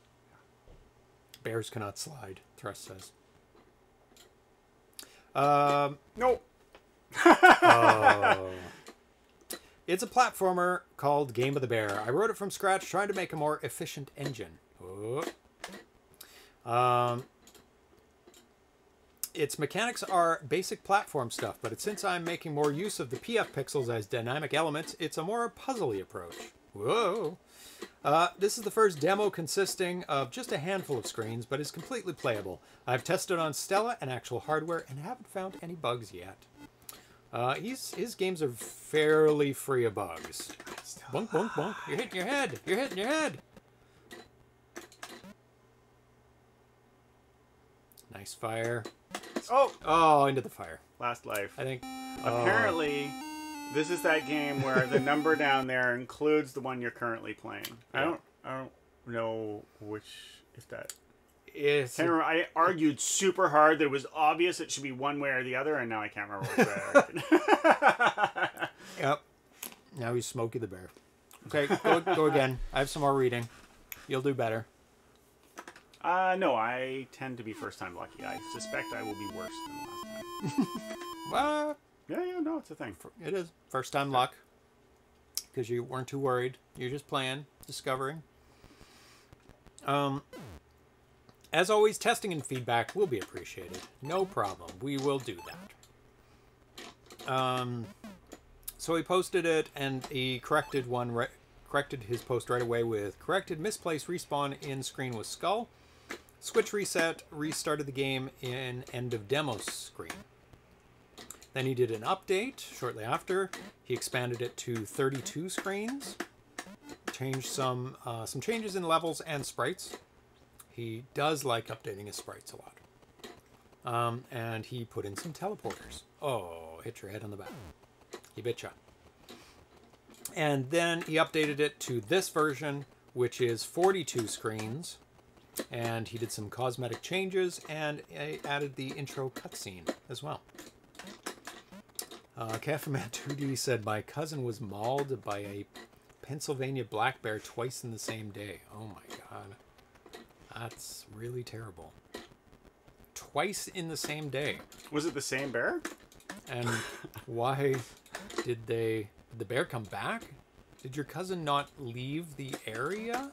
Bears cannot slide, Thrust says. Um, nope. Oh. It's a platformer called Game of the Bear. I wrote it from scratch, trying to make a more efficient engine. Oh. Um... Its mechanics are basic platform stuff, but it's, since I'm making more use of the P F pixels as dynamic elements, it's a more puzzly approach. Whoa! Uh, this is the first demo consisting of just a handful of screens, but is completely playable. I've tested on Stella and actual hardware, and haven't found any bugs yet. Uh, he's, his games are fairly free of bugs. Bonk, bonk, bonk. You're hitting your head! You're hitting your head! Nice fire. Oh! Oh, into the fire. Last life. I think. Apparently, oh. this is that game where the number down there includes the one you're currently playing. Yeah. I don't I don't know which, if that... It's can't a, remember, I argued super hard that it was obvious it should be one way or the other, and now I can't remember what I argued. Yep. Now he's Smokey the Bear. Okay, go, go again. I have some more reading. You'll do better. Uh, no, I tend to be first-time lucky. I suspect I will be worse than last time. Well, yeah, yeah, no, it's a thing. It is. First-time luck. Because you weren't too worried. You're just playing, discovering. Um, as always, testing and feedback will be appreciated. No problem. We will do that. Um, so he posted it, and he corrected one... Re corrected his post right away with corrected misplaced respawn in screen with skull. Switch reset, restarted the game in end of demo screen. Then he did an update shortly after. He expanded it to thirty-two screens. Changed some uh, some changes in levels and sprites. He does like updating his sprites a lot. Um, and he put in some teleporters. Oh, hit your head on the back. He bit you. And then he updated it to this version, which is forty-two screens. And he did some cosmetic changes and added the intro cutscene as well. Uh, Cafeman two D said, my cousin was mauled by a Pennsylvania black bear twice in the same day. Oh my God. That's really terrible. Twice in the same day. Was it the same bear? And why did they... Did the bear come back? Did your cousin not leave the area?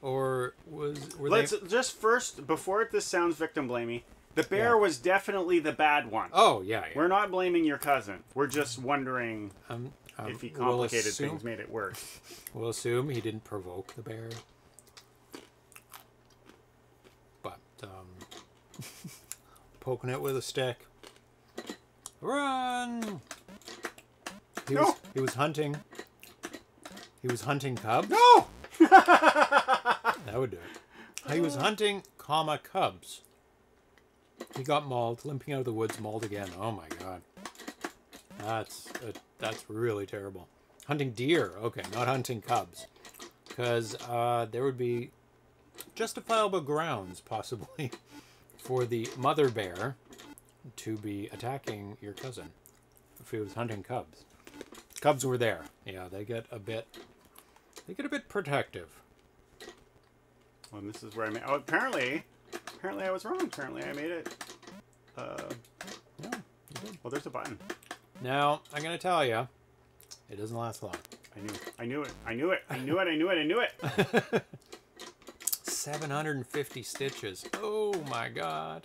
Or was... Were Let's they... just first, before this sounds victim blamey, the bear yeah. was definitely the bad one. Oh, yeah, yeah. We're not blaming your cousin. We're just wondering um, um, if he complicated we'll assume... things, made it worse. We'll assume he didn't provoke the bear. But, um... poking it with a stick. Run! He, no. was, he was hunting. He was hunting cubs. No! That would do it. He was hunting, comma, cubs. He got mauled, limping out of the woods, mauled again. Oh my God. That's a, that's really terrible. Hunting deer. Okay, not hunting cubs. Because uh, there would be justifiable grounds, possibly, for the mother bear to be attacking your cousin if he was hunting cubs. Cubs were there. Yeah, they get a bit, they get a bit protective. Well, this is where I made. Oh, apparently, apparently I was wrong. Apparently I made it. Uh, no, you did. Well, there's a button. Now I'm gonna tell you, it doesn't last long. I knew, I knew it, I knew it, I knew it, I knew it, I knew it. seven hundred fifty stitches. Oh my God!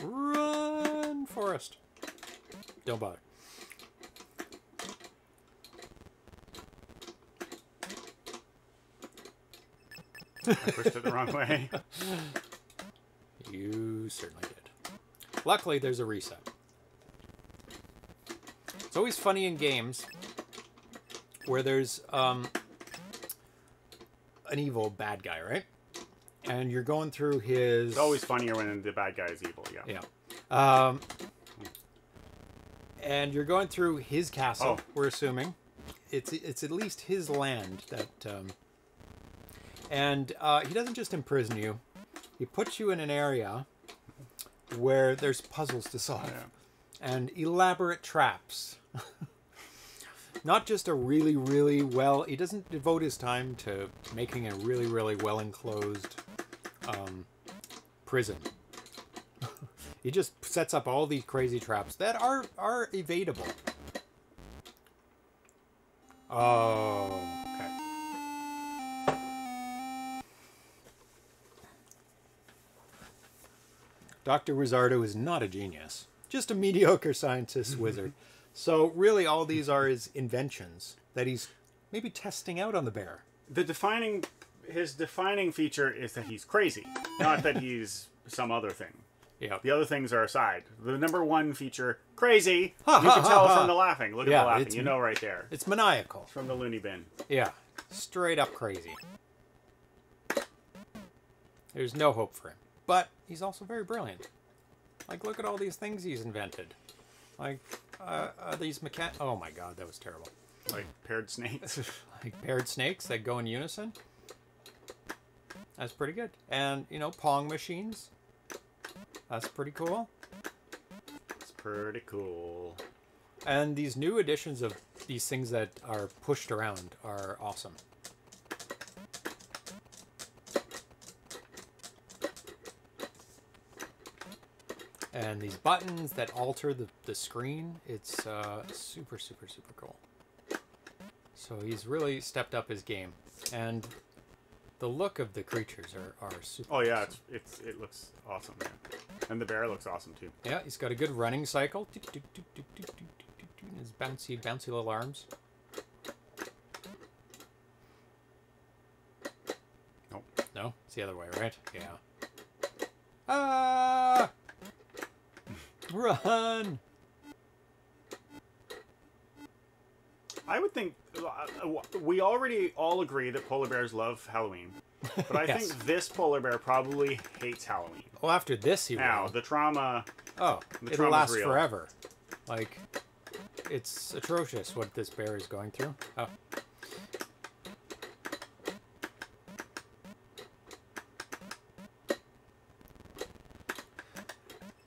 Run, Forrest. Don't bother. I pushed it the wrong way. You certainly did. Luckily, there's a reset. It's always funny in games where there's um, an evil bad guy, right? And you're going through his... It's always funnier when the bad guy is evil, yeah. Yeah. Um, And you're going through his castle, oh. we're assuming. It's it's at least his land that... Um, and uh, he doesn't just imprison you. He puts you in an area where there's puzzles to solve. Yeah. And elaborate traps. Not just a really, really well... He doesn't devote his time to making a really, really well-enclosed um, prison. He just sets up all these crazy traps that are, are evadable. Oh, okay. Doctor Wizardo is not a genius. Just a mediocre scientist wizard. So really all these are his inventions that he's maybe testing out on the bear. The defining, his defining feature is that he's crazy, not that he's some other thing. Yeah. The other things are aside. The number one feature, crazy. Ha, you ha, can ha, tell ha. from the laughing. Look yeah, at the laughing. You know right there. It's maniacal. It's from the loony bin. Yeah. Straight up crazy. There's no hope for him. But he's also very brilliant. Like, look at all these things he's invented. Like, uh, uh, these mechan... Oh my god, that was terrible. Like paired snakes. Like paired snakes that go in unison. That's pretty good. And, you know, Pong machines. That's pretty cool. It's pretty cool. And these new editions of these things that are pushed around are awesome. And these buttons that alter the, the screen, it's uh, super, super, super cool. So he's really stepped up his game. And the look of the creatures are, are super Oh, yeah, awesome. it's, it's, it looks awesome. Yeah. And the bear looks awesome, too. Yeah, he's got a good running cycle. His bouncy, bouncy little arms. Nope. No? It's the other way, right? Yeah. Ah! Run! I would think we already all agree that polar bears love Halloween, but I yes. think this polar bear probably hates Halloween. Well, after this, he now will. the trauma. Oh, the it'll last real. forever. Like, it's atrocious what this bear is going through. Oh.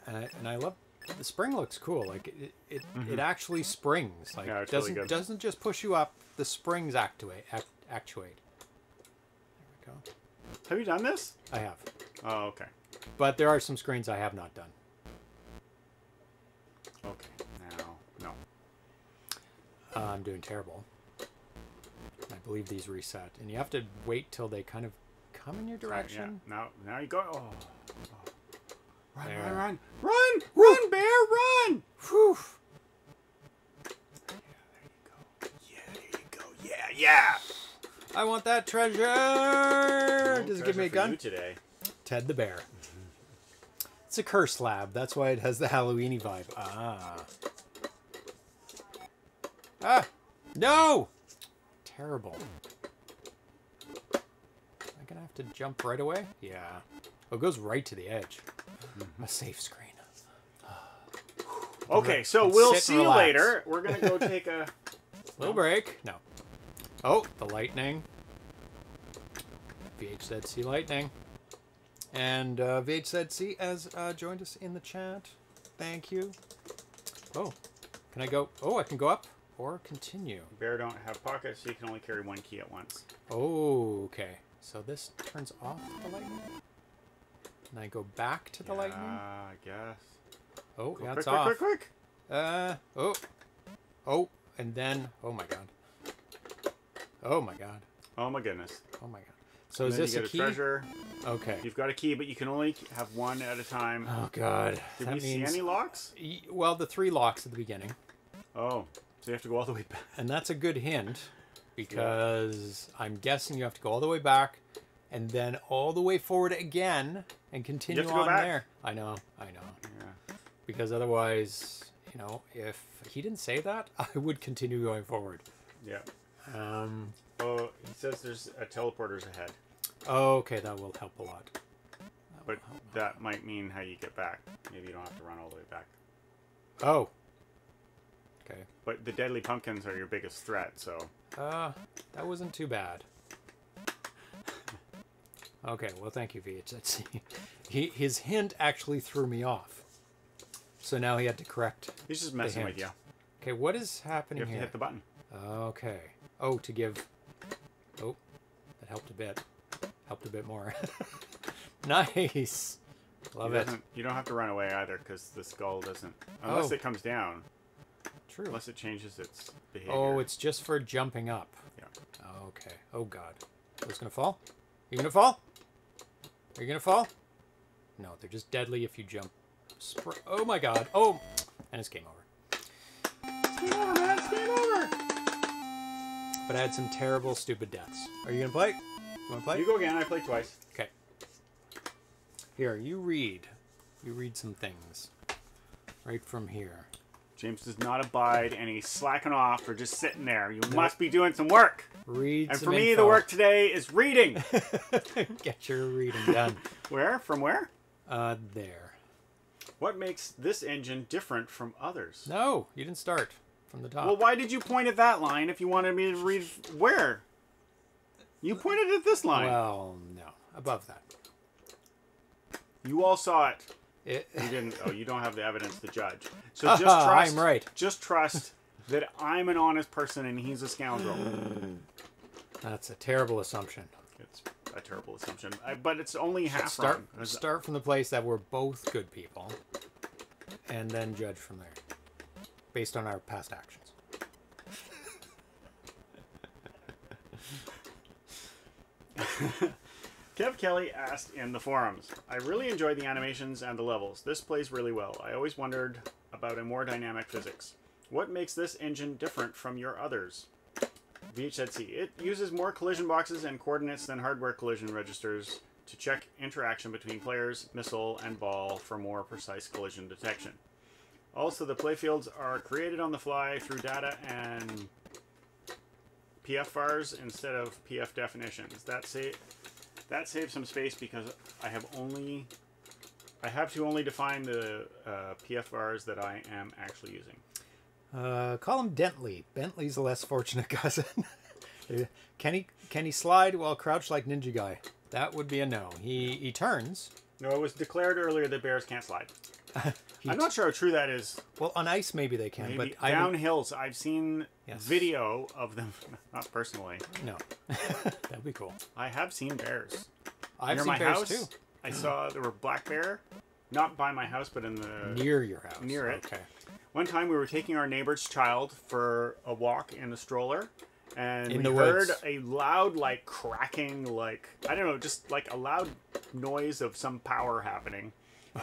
And I, and I love. The spring looks cool. Like it, it, mm-hmm. it actually springs. Like yeah, it doesn't really doesn't just push you up. The springs actuate. Act, actuate. There we go. Have you done this? I have. Oh, okay. But there are some screens I have not done. Okay. Now, no. Uh, I'm doing terrible. I believe these reset, and you have to wait till they kind of come in your direction. Right, yeah. Now, now you go. Oh. Oh. Run, there. run, run, run, run, Woo. bear, run! Whew. Yeah, there you go. Yeah, there you go. Yeah, yeah! I want that treasure! No Does treasure it give me a gun? Today. Ted the bear. Mm-hmm. It's a curse lab. That's why it has the Halloween-y vibe. Ah. Ah! No! Terrible. Am I gonna have to jump right away? Yeah. Oh, it goes right to the edge. Mm-hmm. A safe screen. Okay, so we'll see you later. We're going to go take a... little no. break. No. Oh, the lightning. V H Z C lightning. And uh, V H Z C has uh, joined us in the chat. Thank you. Oh, can I go... Oh, I can go up or continue. Bear don't have pockets, so you can only carry one key at once. Oh, okay. So this turns off the lightning? Can I go back to the yeah, lightning? I guess. Oh, go yeah, quick, it's quick, off. Quick, quick, quick! Uh, oh. Oh, and then... Oh, my God. Oh, my God. Oh, my goodness. Oh, my God. So and is this you get a key? A treasure. Okay. You've got a key, but you can only have one at a time. Oh, God. Did that we means... see any locks? Well, the three locks at the beginning. Oh, so you have to go all the way back. And that's a good hint, because yeah. I'm guessing you have to go all the way back, and then all the way forward again... And continue on back. there. I know, I know. Yeah. Because otherwise, you know, if he didn't say that, I would continue going forward. Yeah. Um. Oh, he says there's a teleporter's ahead. Okay, that will help a lot. That but that might mean how you get back. Maybe you don't have to run all the way back. Oh. Okay. But the deadly pumpkins are your biggest threat, so... Uh, that wasn't too bad. Okay, well, thank you, V H Z C. He, his hint actually threw me off. So now he had to correct. He's just messing with you. Okay, what is happening here? You have here? to hit the button. Okay. Oh, to give... Oh, that helped a bit. Helped a bit more. Nice! Love it. You don't have to run away either, because the skull doesn't... Unless oh. it comes down. True. Unless it changes its behavior. Oh, it's just for jumping up. Yeah. Okay. Oh, God. It's going to fall? Are you going to fall? Are you going to fall? No, they're just deadly if you jump. Spr oh, my God. Oh! And it's game over. It's game over, man. It's game over! But I had some terrible, stupid deaths. Are you going to play? You want to play? You go again. I played twice. Okay. Here, you read. You read some things. Right from here. James does not abide any slacking off or just sitting there. You nope. must be doing some work. Read And some for me, info. the work today is reading. Get your reading done. Where? From where? Uh, there. What makes this engine different from others? No, you didn't start from the top. Well, why did you point at that line if you wanted me to read where? You pointed at this line. Well, no. Above that. You all saw it. It you didn't. Oh, you don't have the evidence to judge. So just uh, trust. I'm right. Just trust that I'm an honest person and he's a scoundrel. That's a terrible assumption. It's a terrible assumption, I, but it's only half start, wrong. Start from the place that we're both good people, and then judge from there, based on our past actions. Kev Kelly asked in the forums, I really enjoyed the animations and the levels. This plays really well. I always wondered about a more dynamic physics. What makes this engine different from your others? V H Z C. It uses more collision boxes and coordinates than hardware collision registers to check interaction between players, missile, and ball for more precise collision detection. Also, the playfields are created on the fly through data and P F vars instead of P F definitions. That's it. That saves some space because I have only, I have to only define the uh, P F vars that I am actually using. Uh, call him Bentley. Bentley's a less fortunate cousin. Can he can he slide while crouched like Ninja Guy? That would be a no. He he turns. No, it was declared earlier that bears can't slide. I'm not sure how true that is. Well, on ice maybe they can, maybe but down I hills I've seen yes. video of them. Not personally. No, that'd be cool. I have seen bears. I've near seen my bears house, too. I saw there were black bear, not by my house, but in the near your house, near it. Okay. One time we were taking our neighbor's child for a walk in the stroller, and in we the heard woods. a loud, like cracking, like I don't know, just like a loud noise of some power happening.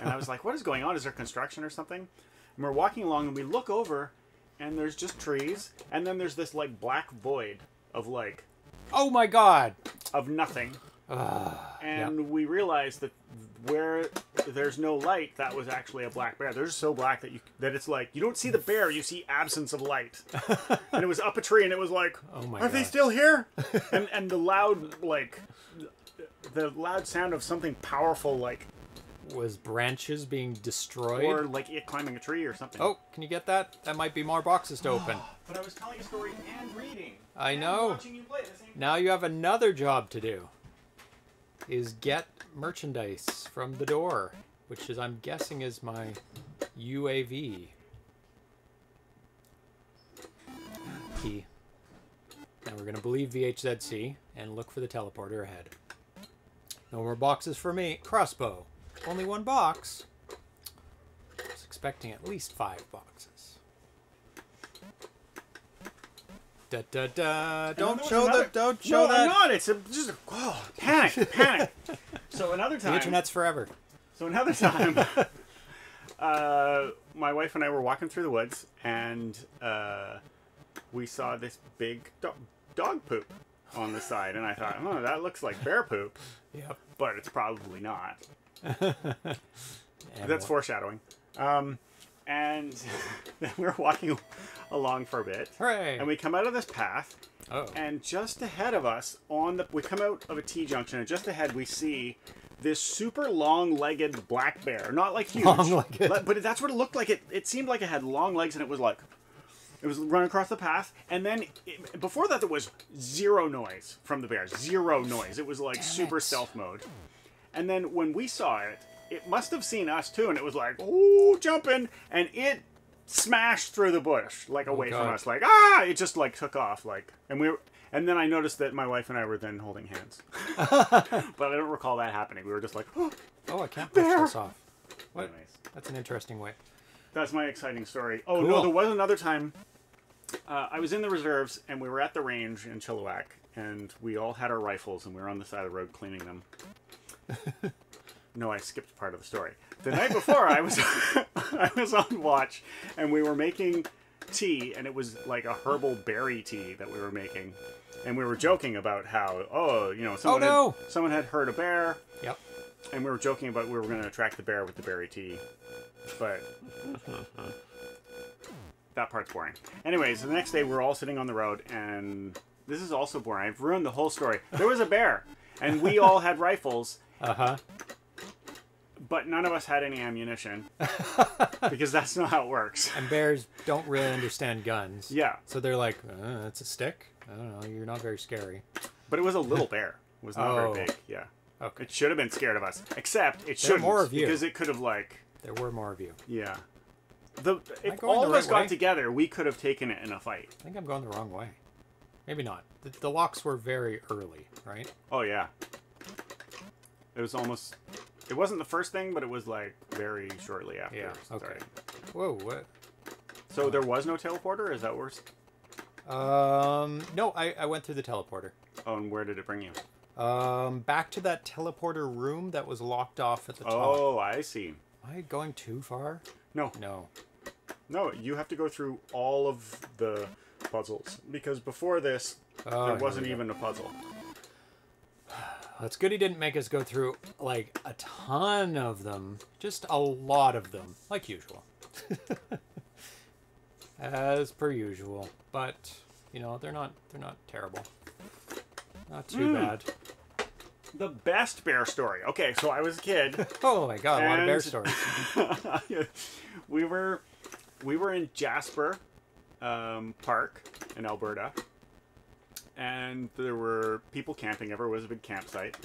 And I was like, what is going on? Is there construction or something? And we're walking along and we look over and there's just trees. And then there's this like black void of like... Oh my God! Of nothing. Uh, and yep. we realized that where there's no light, that was actually a black bear. They're just so black that you that it's like, you don't see the bear, you see absence of light. And it was up a tree and it was like, oh my are God. they still here? and, and the loud, like, the loud sound of something powerful like... was branches being destroyed or like it climbing a tree or something. Oh, can you get that? That might be more boxes to open. But I was telling a story and reading. I and know. Watching you play the same now you have another job to do. Is get merchandise from the door, which is I'm guessing is my U A V key. Now we're going to believe V H Z C and look for the teleporter ahead. No more boxes for me. Crossbow. Only one box. I was expecting at least five boxes. Da da da! Don't show that! Don't show that! No, I'm not. It's a, just a, oh, panic, panic. So another time. The internet's forever. So another time, uh, my wife and I were walking through the woods, and uh, we saw this big do dog poop on the side, and I thought, oh, that looks like bear poop. Yep. But it's probably not. That's foreshadowing. Um, and then we're walking along for a bit. Hooray. And we come out of this path. Uh oh. And just ahead of us, on the we come out of a T junction, and just ahead we see this super long-legged black bear. Not like huge. Long-legged. But that's what it looked like. It, it seemed like it had long legs, and it was like, It was run across the path, and then it, before that there was zero noise from the bears. Zero noise. It was like Damn super it. stealth mode. And then when we saw it, it must have seen us too, and it was like, ooh, jumping, and it smashed through the bush, like away oh, from us, like ah! It just like took off, like, and we were, and then I noticed that my wife and I were then holding hands, but I don't recall that happening. We were just like, oh, oh I can't push this off. What? Anyways. That's an interesting way. That's my exciting story. Oh cool. No, there was another time. Uh, I was in the reserves, and we were at the range in Chilliwack, and we all had our rifles, and we were on the side of the road cleaning them. No, I skipped part of the story. The night before, I was I was on watch, and we were making tea, and it was like a herbal berry tea that we were making, and we were joking about how, oh, you know, someone, oh, no. had, someone had hurt a bear. Yep. And we were joking about we were going to attract the bear with the berry tea, but that part's boring. Anyways, the next day we were all sitting on the road, and this is also boring. I've ruined the whole story. There was a bear, and we all had rifles. Uh huh. But none of us had any ammunition, because that's not how it works. And bears don't really understand guns. Yeah. So they're like, uh, that's a stick? I don't know, you're not very scary. But it was a little bear. It was not oh. very big, yeah. Okay. It should have been scared of us, except it shouldn't. There were more of you. Because it could have, like... There were more of you. Yeah. The If all of us got together, we could have taken it in a fight. I think I'm going the wrong way. Maybe not. The, the locks were very early, right? Oh, yeah. It was almost... It wasn't the first thing, but it was like very shortly after. Yeah. Okay. Sorry. Whoa. What? So oh. there was no teleporter? Is that worse? Um. No, I I went through the teleporter. Oh, and where did it bring you? Um. Back to that teleporter room that was locked off at the top. Oh, I see. Am I going too far? No. No. No. You have to go through all of the puzzles because before this, oh, there wasn't even a puzzle. It's good he didn't make us go through, like, a ton of them. Just a lot of them, like usual. As per usual. But, you know, they're not they're not terrible. Not too mm. bad. The best bear story. Okay, so I was a kid. Oh my god, a lot of bear stories. we were we were in Jasper um, Park in Alberta. And there were people camping. Everywhere was a big campsite.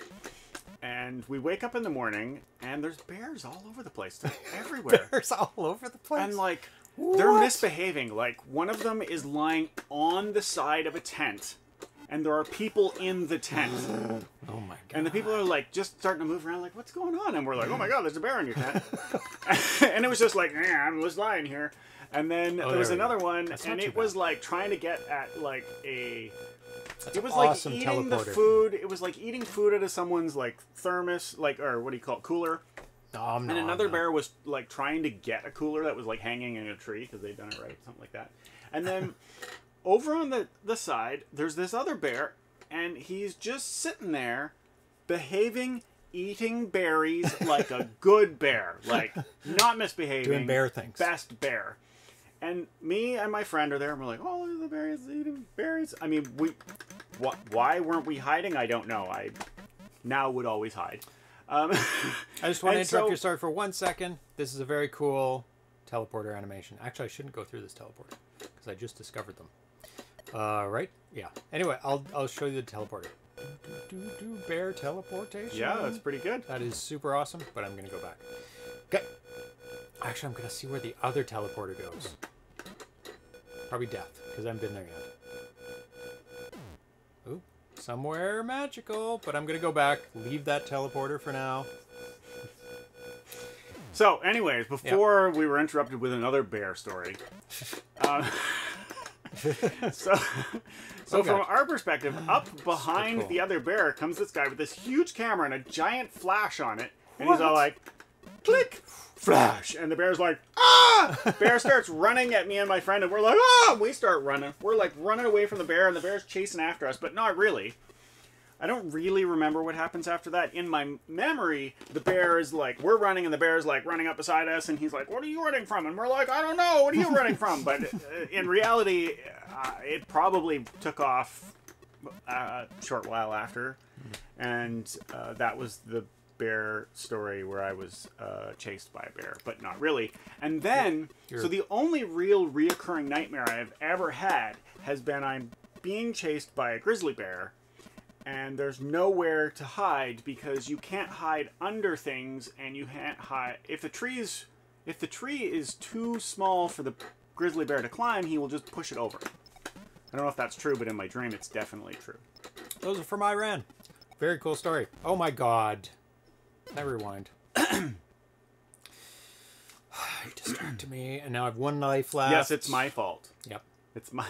And we wake up in the morning, and there's bears all over the place. They're everywhere. Bears all over the place? And, like, what? They're misbehaving. Like, one of them is lying on the side of a tent, and there are people in the tent. Oh, my God. And the people are, like, just starting to move around, like, what's going on? And we're like, oh, my God, there's a bear in your tent. And it was just like, eh, I was lying here. And then oh, there was there another go. one, That's and it bad. was, like, trying to get at, like, a... That's it was awesome like eating teleporter. the food. It was like eating food out of someone's like thermos, like or what do you call it, cooler? Nom, nom, and another nom. bear was like trying to get a cooler that was like hanging in a tree because they'd done it right, something like that. And then over on the the side, there's this other bear, and he's just sitting there, behaving, eating berries like a good bear, like not misbehaving, doing bear things, best bear. And me and my friend are there, and we're like, oh, there's the berries, eating berries. I mean, we, wh why weren't we hiding? I don't know. I now would always hide. Um, I just want to interrupt so, your story for one second. This is a very cool teleporter animation. Actually, I shouldn't go through this teleporter, because I just discovered them. Uh, right? Yeah. Anyway, I'll, I'll show you the teleporter. Do, do, do, do bear teleportation? Yeah, that's pretty good. That is super awesome, but I'm going to go back. Okay. Actually, I'm going to see where the other teleporter goes. Probably death, because I haven't been there yet. Ooh, somewhere magical, but I'm going to go back, leave that teleporter for now. So, anyways, before yeah. we were interrupted with another bear story. um, so, so oh, from God. our perspective, up behind cool. the other bear comes this guy with this huge camera and a giant flash on it. And what? he's all like, click! Flash! And the bear's like, ah! Bear starts running at me and my friend, and we're like, ah! We start running. We're like running away from the bear, and the bear's chasing after us, but not really. I don't really remember what happens after that. In my memory, the bear is like, we're running, and the bear's like running up beside us, and he's like, what are you running from? And we're like, I don't know, what are you running from? But in reality, uh, it probably took off a short while after, and uh, that was the Bear story where I was uh, chased by a bear, but not really. And then, You're... so the only real reoccurring nightmare I've ever had has been I'm being chased by a grizzly bear, and there's nowhere to hide because you can't hide under things, and you can't hide... If the tree's, if the tree is too small for the grizzly bear to climb, he will just push it over. I don't know if that's true, but in my dream, it's definitely true. Those are from Iran. Very cool story. Oh my god. I rewind. You distracted me, and now I have one life left. Yes, it's my fault. Yep. It's my...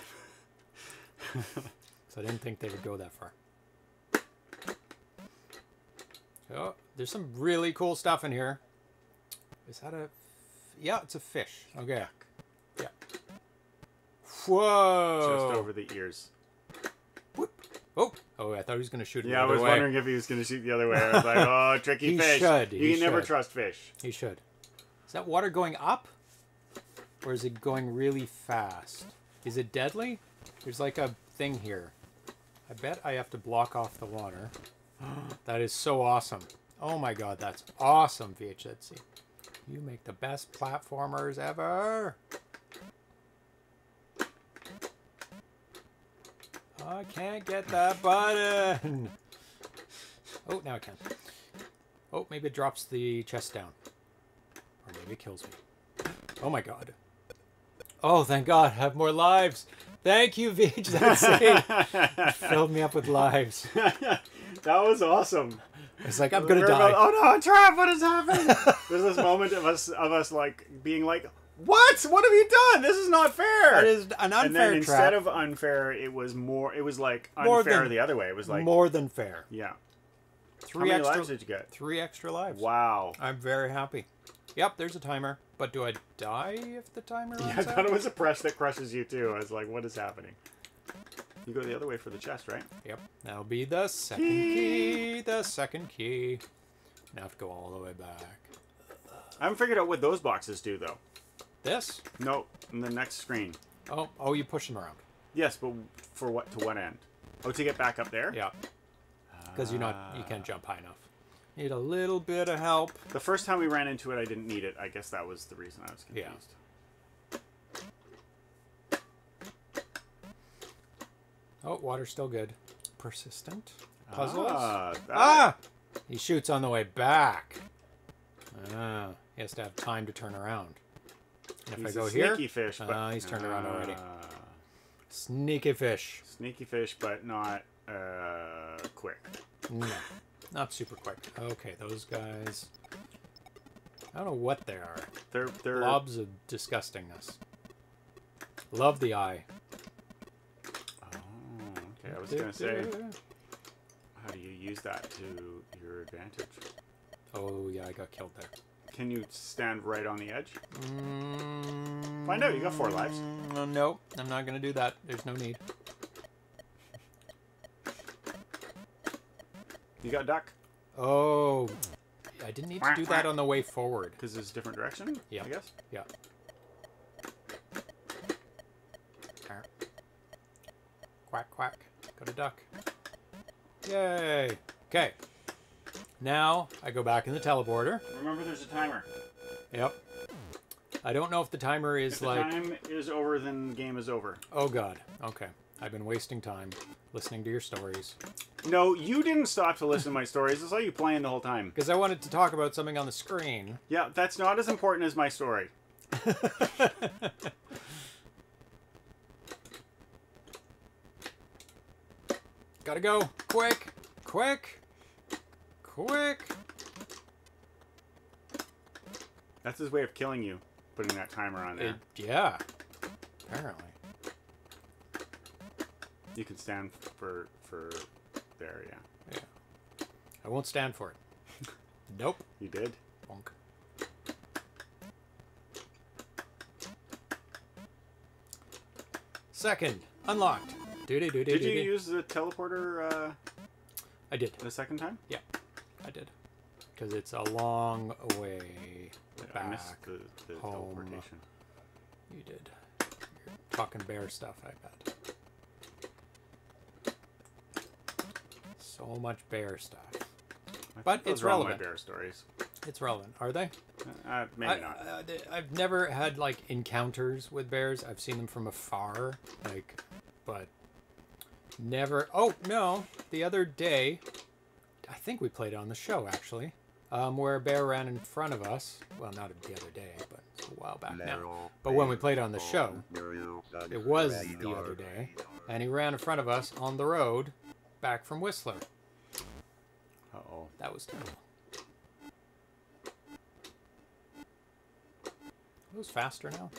So I didn't think they would go that far. Oh, there's some really cool stuff in here. Is that a... Yeah, it's a fish. Okay. Yeah. Whoa! Just over the ears. Whoop. Oh! Oh, I thought he was going to shoot him. Yeah, I was way. wondering if he was going to shoot the other way. I was like, oh, tricky he fish. Should. You he can should. never trust fish. He should. Is that water going up? Or is it going really fast? Is it deadly? There's like a thing here. I bet I have to block off the water. That is so awesome. Oh my god, that's awesome, V H Z C. You make the best platformers ever. I can't get that button. Oh, now I can. Oh, maybe it drops the chest down. Or maybe it kills me. Oh my god. Oh, thank god, I have more lives. Thank you, V H Z C. Filled me up with lives. That was awesome. It's like, I'm going to die. About, oh no, I'm trapped. What is happening? There's this moment of us, of us like being like, what? What have you done? This is not fair. It is an unfair trap. And then instead trap. of unfair, it was more, it was like more unfair than, the other way. It was like. More than fair. Yeah. Three How many extra, lives did you get? Three extra lives. Wow. I'm very happy. Yep, there's a timer. But do I die if the timer runs out? Yeah, I thought it was a press that crushes you too. I was like, what is happening? You go the other way for the chest, right? Yep. That'll be the second key. key. The second key. Now I have to go all the way back. I haven't figured out what those boxes do, though. This? No, in the next screen. Oh, oh, you push them around. Yes, but for what? To what end? Oh, to get back up there? Yeah. Because uh, you're not, you can't jump high enough. Need a little bit of help. The first time we ran into it, I didn't need it. I guess that was the reason I was confused. Yeah. Oh, water's still good. Persistent. Puzzles. Ah, ah! He shoots on the way back. Ah, he has to have time to turn around. And if I go here... Sneaky fish, but... Uh, he's turned uh, around already. Sneaky fish. Sneaky fish, but not uh, quick. No, not super quick. Okay, those guys... I don't know what they are. They're... they're... Blobs of disgustingness. Love the eye. I was going to say, how do you use that to your advantage? Oh, yeah, I got killed there. Can you stand right on the edge? Mm, Find out. You got four lives. No, I'm not going to do that. There's no need. You got duck. Oh, I didn't need to do that on the way forward. Because it's a different direction, yeah. I guess? Yeah. Quack, quack. Got a duck. Yay! Okay. Now, I go back in the teleporter. Remember, there's a timer. Yep. I don't know if the timer is if the like... time is over, then the game is over. Oh, God. Okay. I've been wasting time listening to your stories. No, you didn't stop to listen to my stories. I saw you playing the whole time. Because I wanted to talk about something on the screen. Yeah, that's not as important as my story. Gotta go. Quick. Quick. Quick. That's his way of killing you, putting that timer on there. It, yeah. Apparently. You can stand for, for there, yeah. Yeah. I won't stand for it. Nope. You did. Bonk. Second. Unlocked. Do -do -do -do -do -do. Did you use the teleporter? Uh, I did. The second time? Yeah, I did. Because it's a long way yeah, back I missed the, the home. teleportation. You did. You're talking bear stuff, I bet. So much bear stuff. But it's relevant. My bear stories. It's relevant. Are they? Uh, maybe I, not. Uh, I've never had like encounters with bears. I've seen them from afar, like, but never. Oh no! The other day, I think we played it on the show actually, um, where a bear ran in front of us. Well, not the other day, but it's a while back now. But when we played it on the show, it was the other day, and he ran in front of us on the road back from Whistler. Uh-oh. That was terrible. It was faster now.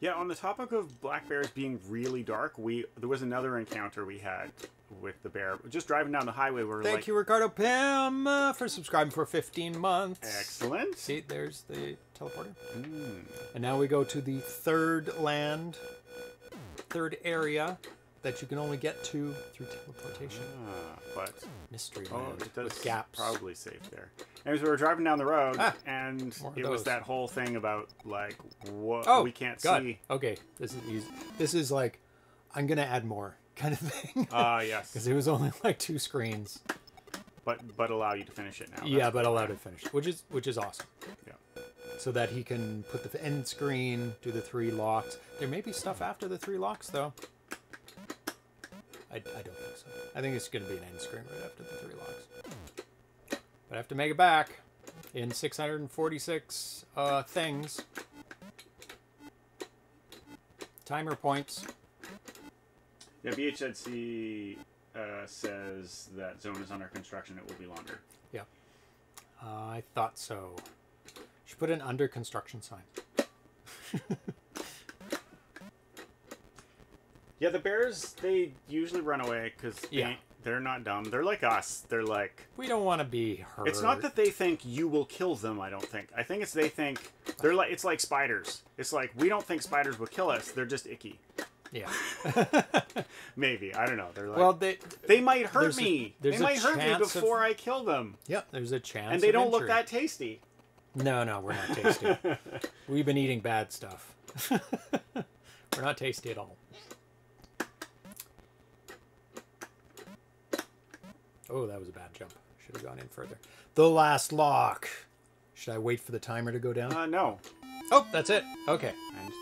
Yeah, on the topic of black bears being really dark, we there was another encounter we had with the bear. Just driving down the highway, we were Thank like... Thank you, Ricardo Pym, uh, for subscribing for fifteen months. Excellent. See, there's the teleporter. Mm. And now we go to the third land, third area that you can only get to through teleportation. Ah, but mystery oh, land it does with gaps. Probably safe there. And we were driving down the road, ah, and it those. was that whole thing about like what oh, we can't God. see. Okay, this is easy. This is like I'm gonna add more kind of thing. Ah, uh, yes. Because it was only like two screens. But but allow you to finish it now. Yeah, but allow to finish, which is which is awesome. Yeah. So that he can put the end screen, do the three locks. There may be stuff after the three locks though. I, I don't think so. I think it's going to be an end screen right after the three locks. But I have to make it back in six hundred forty-six uh, things. Timer points. Yeah, V H Z C uh, says that zone is under construction. It will be longer. Yeah. Uh, I thought so. Should put an under construction sign. Yeah, the bears, they usually run away because they, yeah. they're not dumb. They're like us. They're like... We don't want to be hurt. It's not that they think you will kill them, I don't think. I think it's they think... they're like It's like spiders. It's like, we don't think spiders will kill us. They're just icky. Yeah. Maybe. I don't know. They're like, well, they, they might hurt me. A, they might hurt me before of, I kill them. Yep, there's a chance And they don't injury. look that tasty. No, no, we're not tasty. We've been eating bad stuff. We're not tasty at all. Oh, that was a bad jump. Should have gone in further. The last lock. Should I wait for the timer to go down? Uh, no. Oh, that's it. Okay.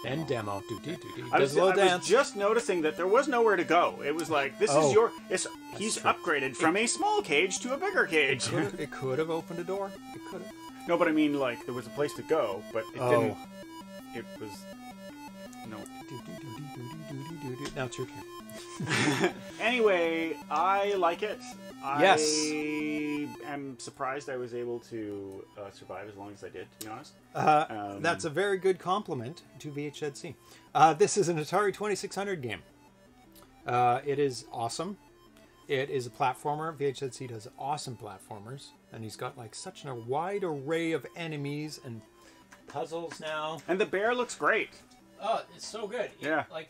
End demo. Do, do, do, do. I, was, I dance. was just noticing that there was nowhere to go. It was like, this oh, is your... It's, he's true. upgraded from it, a small cage to a bigger cage. It could, it could have opened a door. It could have. No, but I mean, like, there was a place to go, but it oh. didn't... It was... No. Do, do, do, do, do, do, do. Now it's your turn. Anyway, I like it. Yes. I am surprised I was able to uh, survive as long as I did, to be honest. Uh, um, that's a very good compliment to V H Z C. Uh, this is an Atari twenty-six hundred game. Uh, it is awesome. It is a platformer. V H Z C does awesome platformers. And he's got like such a wide array of enemies and puzzles now. And the bear looks great. Oh, it's so good. Yeah. It, like,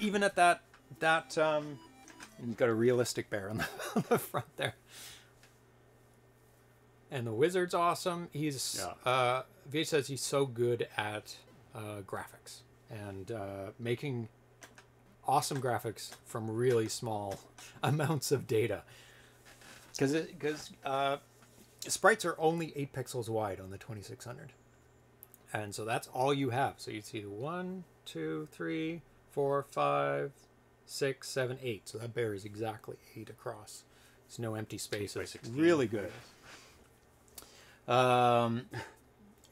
even at that... that um, and you've got a realistic bear on the, on the front there. And the wizard's awesome. He's yeah. uh, V H says he's so good at uh, graphics and uh, making awesome graphics from really small amounts of data. Because because uh, sprites are only eight pixels wide on the twenty-six hundred, and so that's all you have. So you see one, two, three, four, five. Six, seven, eight. So that bear is exactly eight across. There's no empty spaces. Really good. Um,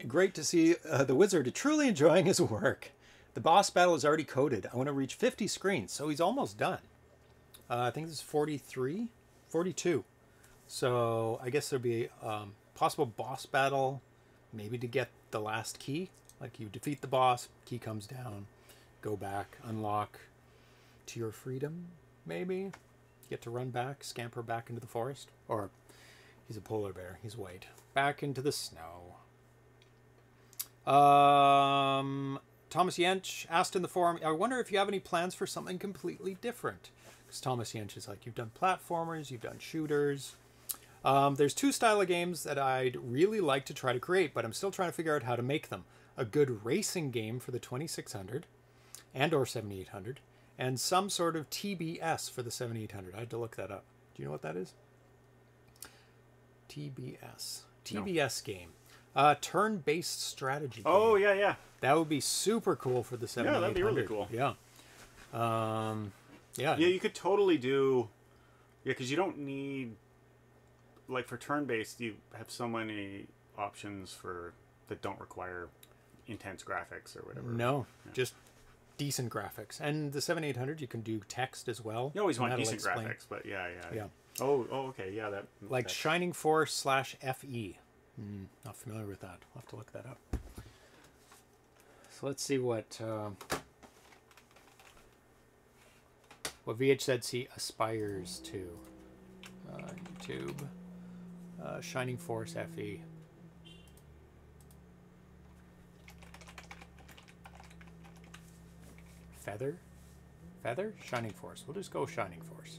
great to see uh, the wizard truly enjoying his work. The boss battle is already coded. I want to reach fifty screens, so he's almost done. Uh, I think this is forty-three, forty-two. So I guess there'll be a um, possible boss battle, maybe to get the last key. Like you defeat the boss, key comes down, go back, unlock. To your freedom, maybe? Get to run back, scamper back into the forest? Or, he's a polar bear, he's white. Back into the snow. Um, Thomas Yench asked in the forum, I wonder if you have any plans for something completely different? Because Thomas Yench is like, you've done platformers, you've done shooters. Um, there's two style of games that I'd really like to try to create, but I'm still trying to figure out how to make them. A good racing game for the twenty-six hundred and or seventy-eight hundred. And some sort of T B S for the seventy-eight hundred. I had to look that up. Do you know what that is? T B S. T B S no. game. Uh, turn-based strategy game. Oh, yeah, yeah. That would be super cool for the seventy-eight hundred. Yeah, that'd be really cool. Yeah. Um, yeah. Yeah, you could totally do... Yeah, because you don't need... Like, for turn-based, you have so many options for that don't require intense graphics or whatever. No, yeah. just decent graphics. And the seventy-eight hundred, you can do text as well. You always want decent graphics, but yeah, yeah. Yeah. Oh, oh, okay, yeah. that Like that's... Shining Force slash F E. Mm, not familiar with that. I'll have to look that up. So let's see what uh, what V H Z C aspires to. Uh, YouTube, uh, Shining Force F E. Feather, Feather, Shining Force. We'll just go Shining Force.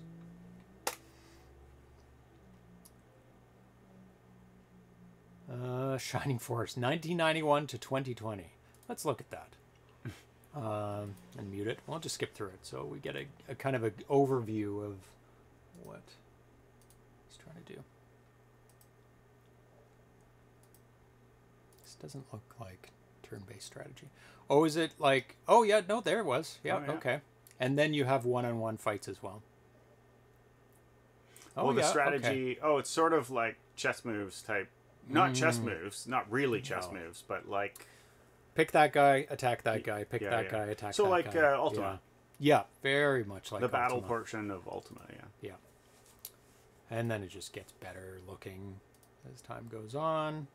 Uh, Shining Force, nineteen ninety-one to twenty twenty. Let's look at that. um, and mute it. We'll just skip through it so we get a, a kind of an overview of what he's trying to do. This doesn't look like turn-based strategy. Oh, is it like... Oh, yeah, no, there it was. Yeah, oh, yeah. Okay. And then you have one-on-one fights as well. Oh, well, yeah, the strategy... Okay. Oh, it's sort of like chess moves type. Not mm. chess moves, not really chess no. moves, but like... Pick that guy, attack that guy, pick yeah, that yeah. guy, attack so that like, guy. So like uh, Ultima. Yeah. yeah, very much like The Ultima. Battle portion of Ultima, yeah. Yeah. And then it just gets better looking as time goes on.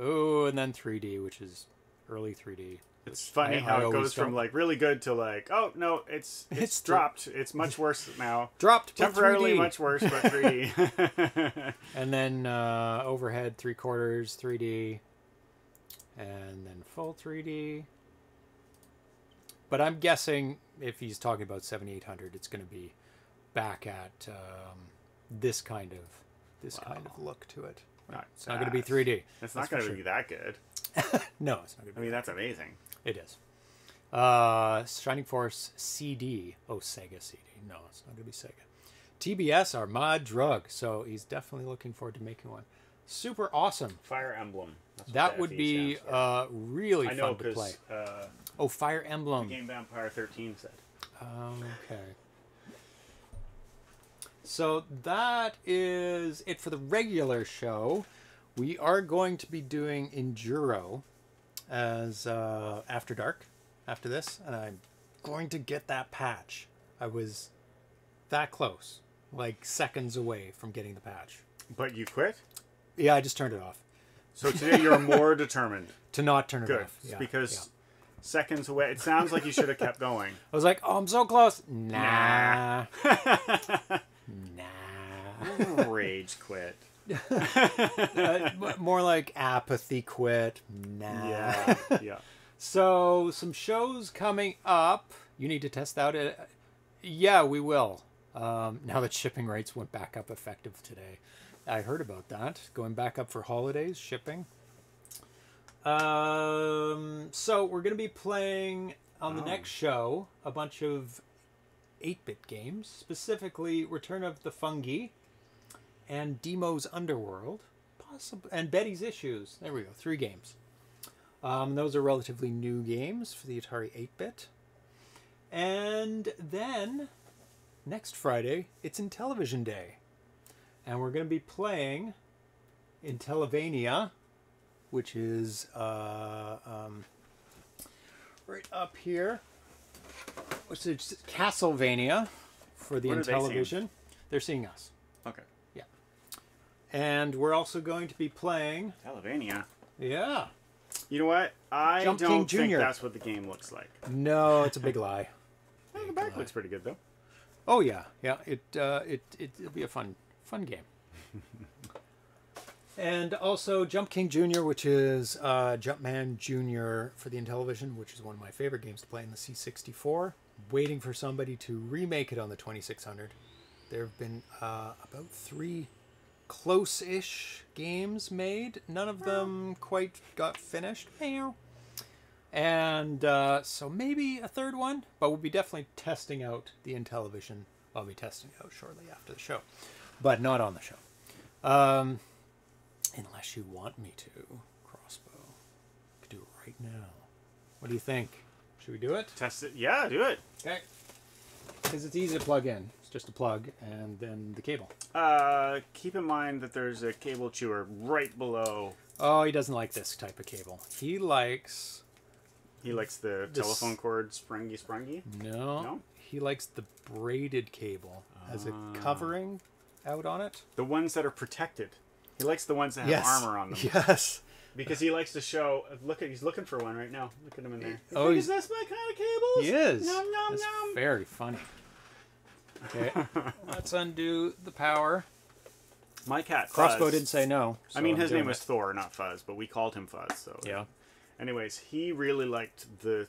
Oh, and then three D, which is early three D. It's funny I, how I it goes don't... from like really good to like, oh, no, it's it's, it's dropped. Th it's much worse now. Dropped temporarily, much worse, but three D. And then uh, overhead, three quarters, three D, and then full three D. But I'm guessing if he's talking about seventy-eight hundred, it's going to be back at um, this kind of this wow. kind of look to it. Not it's not going to be three D. It's not going to sure. be that good. No, it's not going to be. I mean, that's amazing. It is. Uh, Shining Force C D. Oh, Sega C D. No, it's not going to be Sega. T B S are my drug, so he's definitely looking forward to making one. Super awesome. Fire Emblem. That's that would be uh, really I know, fun to play. Uh, oh, Fire Emblem. The Game Vampire thirteen said. Um, okay. So that is it for the regular show. We are going to be doing Enduro as uh, After Dark after this, and I'm going to get that patch. I was that close, like seconds away from getting the patch. But you quit? Yeah, I just turned it off. So today you're more determined. To not turn it Good. Off. Yeah, because yeah. seconds away. It sounds like you should have kept going. I was like, oh, I'm so close. Nah. Nah. Rage quit. uh, more like apathy quit. Nah. Yeah. Yeah. So some shows coming up. You need to test out it. Yeah, we will. Um, now that shipping rates went back up effective today, I heard about that going back up for holidays shipping. Um, so we're gonna be playing on the oh. next show a bunch of eight-bit games, specifically Return of the Fungi. And Demo's Underworld, possibly, and Betty's Issues. There we go, three games. Um, those are relatively new games for the Atari eight-bit. And then, next Friday, it's Intellivision Day. And we're going to be playing Intellivania, which is uh, um, right up here. Which is Castlevania for the Intellivision. They're seeing us. Okay. And we're also going to be playing... Intellivania. Yeah. You know what? I Jump don't King think Junior that's what the game looks like. No, it's a big lie. Well, the back lie. looks pretty good, though. Oh, yeah. Yeah, it, uh, it, it, it'll be a fun, fun game. And also Jump King Junior, which is uh, Jumpman Junior for the Intellivision, which is one of my favorite games to play in the C sixty-four. Waiting for somebody to remake it on the twenty-six hundred. There have been uh, about three... close-ish games made. None of them quite got finished. And uh, so maybe a third one, but we'll be definitely testing out the Intellivision. I'll be testing out shortly after the show, but not on the show. Um, Unless you want me to. Crossbow. I could do it right now. What do you think? Should we do it? Test it. Yeah, do it. Okay. Because it's easy to plug in. It's just a plug and then the cable. Uh, keep in mind that there's a cable chewer right below. Oh, he doesn't like this type of cable. He likes... He likes the this... telephone cord springy springy? No. No? He likes the braided cable. Uh, as a covering out on it. The ones that are protected. He likes the ones that have yes. armor on them. Yes. Because he likes to show... Look at He's looking for one right now. Look at him in there. He's oh, like, is this my kind of cables? He is. Nom, nom, That's nom. Very funny. Okay. Let's undo the power. My cat, Fuzz. Crossbow didn't say no. So I mean, his name it. was Thor, not Fuzz, but we called him Fuzz. So yeah. Anyways, he really liked the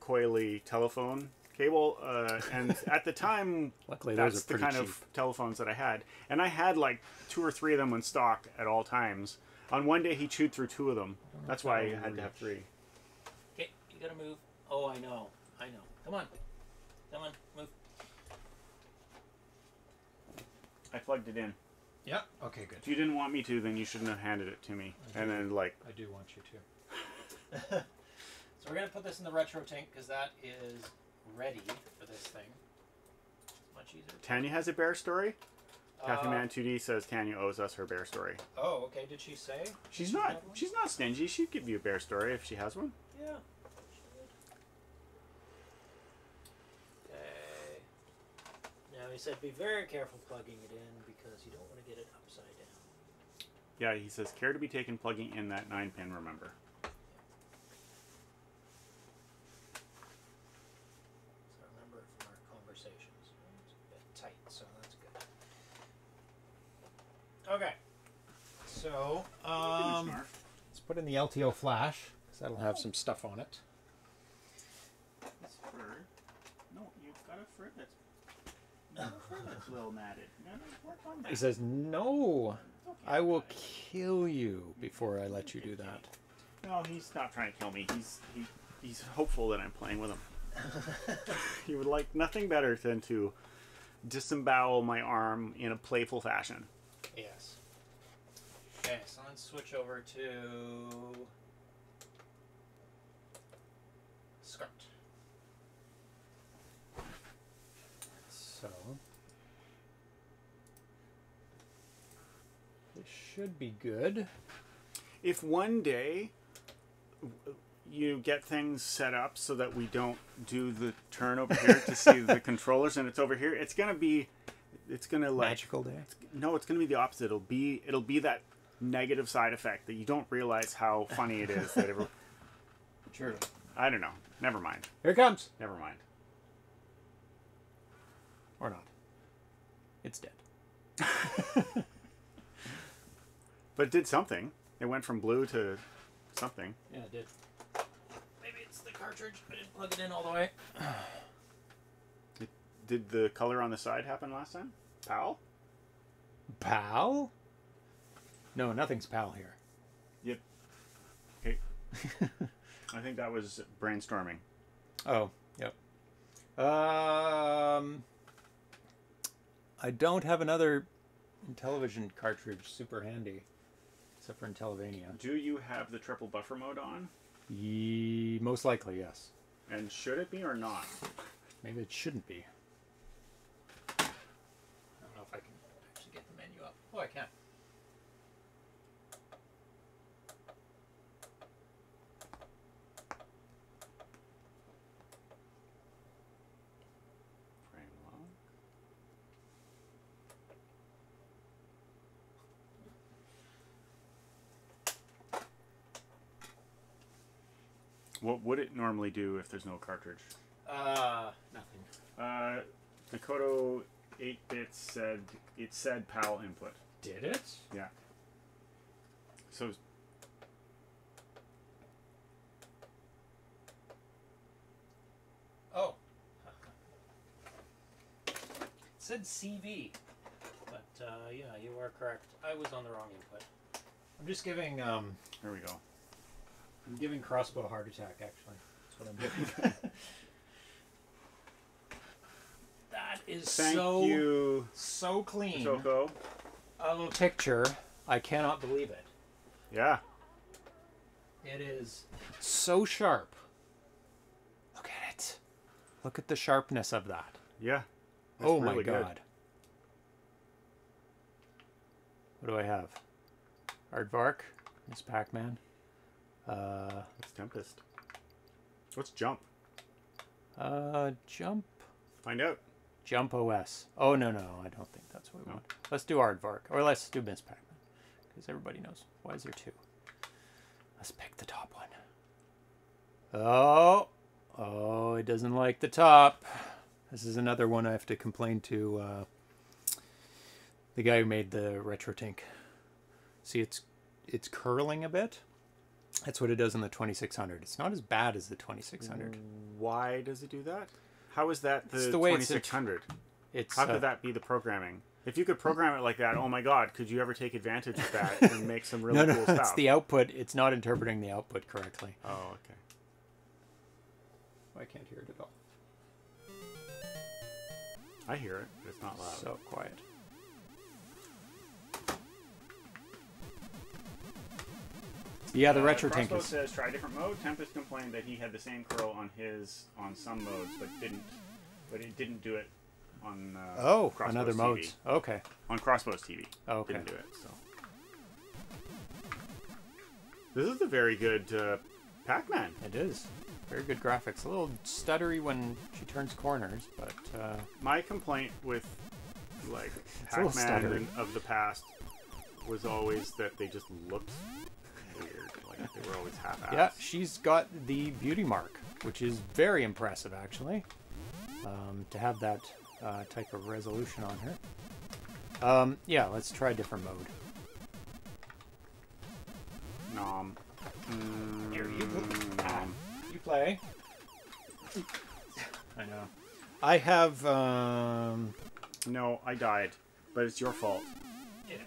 coily telephone cable. Uh, and at the time, Luckily, that's those are the kind cheap. of telephones that I had. And I had like two or three of them in stock at all times. On one day, he chewed through two of them. That's why I had reach. to have three. Okay, you gotta move. Oh, I know. I know. Come on. Come on, move. I plugged it in. Yeah. Okay, good. If you didn't want me to, then you shouldn't have handed it to me. And then, like... I do want you to. So we're gonna put this in the RetroTINK, because that is ready for this thing. It's much easier. Tanya has a bear story? Kathy Man two D says Tanya owes us her bear story. Oh, okay. Did she say? She's she not. She's not stingy. She'd give you a bear story if she has one. Yeah. Okay. Now he said, be very careful plugging it in because you don't want to get it upside down. Yeah, he says, care to be taken plugging in that nine pin. Remember. Yeah. So remember from our conversations, it's a bit tight. So. Okay, so um, let's put in the L T O flash, because that'll have some stuff on it. It's fur. No, you've got a fur that's, no, fur that's well matted. No, no, work on that. He says, no, okay, I will kill you before I let you do that. No, he's not trying to kill me. He's, he, he's hopeful that I'm playing with him. He would like nothing better than to disembowel my arm in a playful fashion. Yes. Okay, so let's switch over to SCART. So this should be good. If one day you get things set up so that we don't do the turn over here to see the controllers and it's over here, it's going to be... It's gonna like magical day. It's, no, it's gonna be the opposite. It'll be it'll be that negative side effect that you don't realize how funny it is. That everyone, true. I don't know. Never mind. Here it comes. Never mind. Or not. It's dead. But it did something. It went from blue to something. Yeah, it did. Maybe it's the cartridge. I didn't plug it in all the way. Did the color on the side happen last time? Pal? Pal? No, nothing's pal here. Yep. Okay. I think that was brainstorming. Oh, yep. Um, I don't have another Intellivision cartridge super handy, except for Intellivania. Do you have the triple buffer mode on? Ye most likely, yes. And should it be or not? Maybe it shouldn't be. Oh, I can. Frame lock. What would it normally do if there's no cartridge? Uh, nothing. Uh, Nakoto eight bits said it said PAL input. Did it? Yeah. So. Oh. It said C V. But, uh, yeah, you are correct. I was on the wrong input. I'm just giving, um... Here we go. I'm giving Crossbow a heart attack, actually. That's what I'm doing. That is Thank so... Thank you. So clean. Shoko. A little picture I cannot believe it. Yeah. It is so sharp. Look at it. Look at the sharpness of that. Yeah. Oh my God. What do I have? Aardvark, Miz Pac-Man. Uh, What's Tempest? What's Jump? Uh, Jump? Find out. Jump O S. Oh, no, no, I don't think that's what we no. want. Let's do Aardvark, or let's do Miz Pac-Man, because everybody knows. Why is there two? Let's pick the top one. Oh, oh, it doesn't like the top. This is another one I have to complain to uh, the guy who made the RetroTINK. See, it's it's curling a bit. That's what it does in the twenty-six hundred. It's not as bad as the twenty-six hundred. Why does it do that? How is that the, the twenty-six hundred? It's, How could uh, that be the programming? If you could program it like that, oh my God, could you ever take advantage of that and make some really no, no, cool stuff? It's the output. It's not interpreting the output correctly. Oh, okay. Oh, I can't hear it at all. I hear it, but it's not loud. So quiet. Yeah, the uh, RetroTINK is... says, try a different mode. Tempest complained that he had the same curl on his, on some modes, but didn't, but it didn't do it on uh, oh, Crossbows on other T V. Modes. Okay. On Crossbows T V. Oh, okay. Didn't do it, so. This is a very good uh, Pac-Man. It is. Very good graphics. A little stuttery when she turns corners, but... Uh, My complaint with, like, Pac-Man of the past was always that they just looked... weird. Like, they were always half-assed. Yeah, she's got the beauty mark, which is very impressive, actually, um, to have that uh, type of resolution on her. Um, yeah, let's try a different mode. Nom. Mm, Here, you, nom. You play. I know. I have... Um... No, I died, but it's your fault. Yes.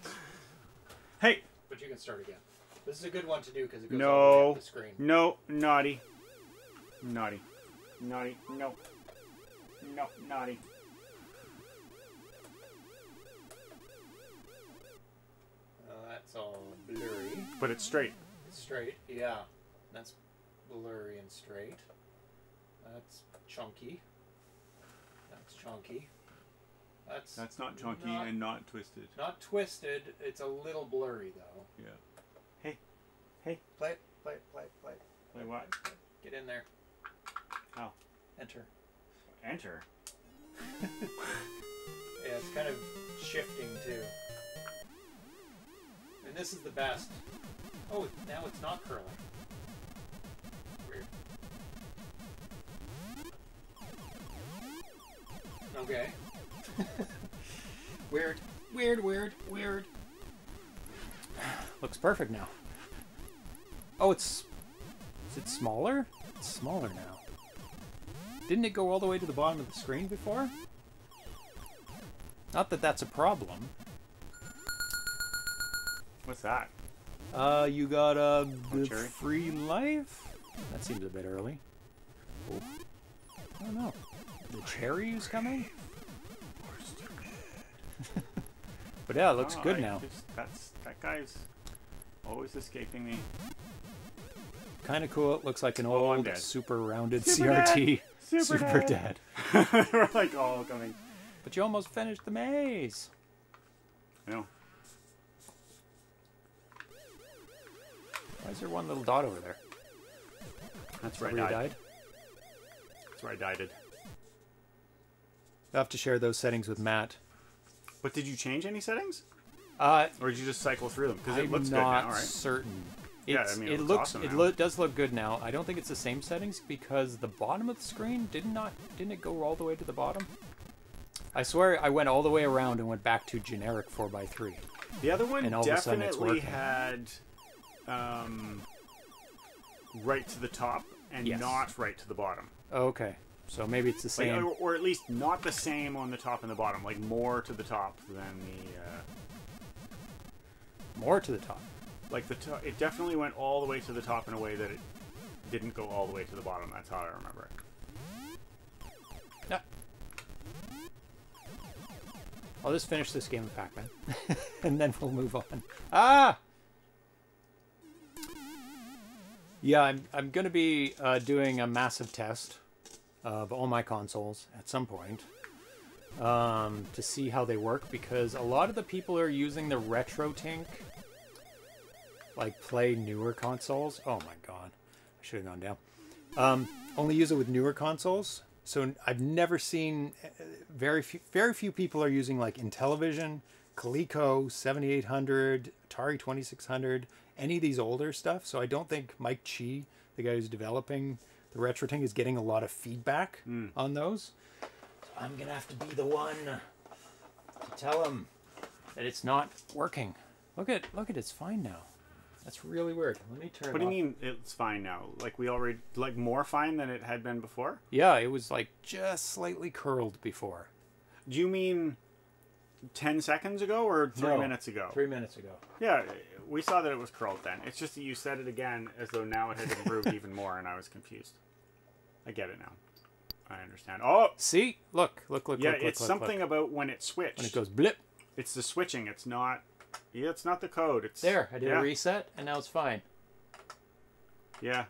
Hey! But you can start again. This is a good one to do because it goes no, all the way up the screen. No, naughty. Naughty. Naughty. No. No, naughty. Uh, that's all blurry. But it's straight. It's straight, yeah. That's blurry and straight. That's chunky. That's chunky. That's, that's not chunky not, and not twisted. Not twisted. It's a little blurry, though. Yeah. Hey, play it, play it, play it, play it. Play what? Get in there. How? Enter. Enter? Yeah, it's kind of shifting too. And this is the best. Oh, now it's not curling. Weird. Okay. Weird, weird, weird, weird. Looks perfect now. Oh, it's... Is it smaller? It's smaller now. Didn't it go all the way to the bottom of the screen before? Not that that's a problem. What's that? Uh, you got a oh, free life? That seems a bit early. Oh. I don't know. The cherry is coming? But yeah, it looks oh, good I now. Just, that's, that guy's always escaping me. Kind of cool. It looks like an old, oh, super rounded super C R T. Dead. Super, super dead. dead. We're like all coming. But you almost finished the maze. I know. Why is there one little dot over there? That's where I died. died. That's where I died. I'll have to share those settings with Matt. But did you change any settings? Uh, or did you just cycle through them? Because it looks good now, right? I'm not certain. It's, yeah, I mean, it, it looks, looks awesome it lo does look good now. I don't think it's the same settings because the bottom of the screen did not didn't it go all the way to the bottom? I swear I went all the way around and went back to generic four by three. The other one and all definitely of a sudden it's had um, right to the top and yes. not right to the bottom. Okay, so maybe it's the same, like, or, or at least not the same on the top and the bottom. Like more to the top than the uh... more to the top. Like the t it definitely went all the way to the top in a way that it didn't go all the way to the bottom. That's how I remember it. No. I'll just finish this game of Pac-Man, and then we'll move on. Ah! Yeah, I'm, I'm going to be uh, doing a massive test of all my consoles at some point um, to see how they work, because a lot of the people are using the RetroTINK, like play newer consoles. Oh my god, I should have gone down. Um, only use it with newer consoles. So I've never seen, very few, very few people are using like Intellivision, Coleco, seventy-eight hundred, Atari twenty-six hundred, any of these older stuff. So I don't think Mike Chi, the guy who's developing the RetroTINK, is getting a lot of feedback mm. on those. So I'm gonna have to be the one to tell him that it's not working. Look at, look at it's fine now. That's really weird. Let me turn it off. What do you mean it's fine now? Like we already, like more fine than it had been before? Yeah, it was like just slightly curled before. Do you mean ten seconds ago or three no, minutes ago? Three minutes ago. Yeah, we saw that it was curled then. It's just that you said it again as though now it had improved even more, and I was confused. I get it now. I understand. Oh! See? Look, look, look, yeah, look, look, it's look, something look. about when it switched. When it goes blip. It's the switching. It's not... Yeah, it's not the code. It's there. I did yeah. a reset, and now it's fine. Yeah,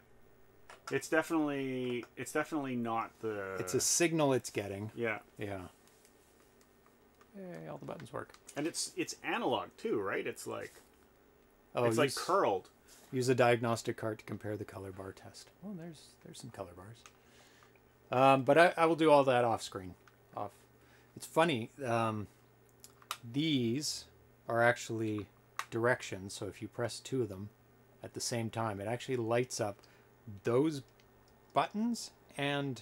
it's definitely it's definitely not the. It's a signal it's getting. Yeah, yeah. Hey, all the buttons work. And it's it's analog too, right? It's like, oh, it's use, like curled. Use a diagnostic cart to compare the color bar test. Well, there's there's some color bars. Um, but I I will do all that off screen. Off. It's funny. Um, these. Are actually directions, so if you press two of them at the same time, it actually lights up those buttons and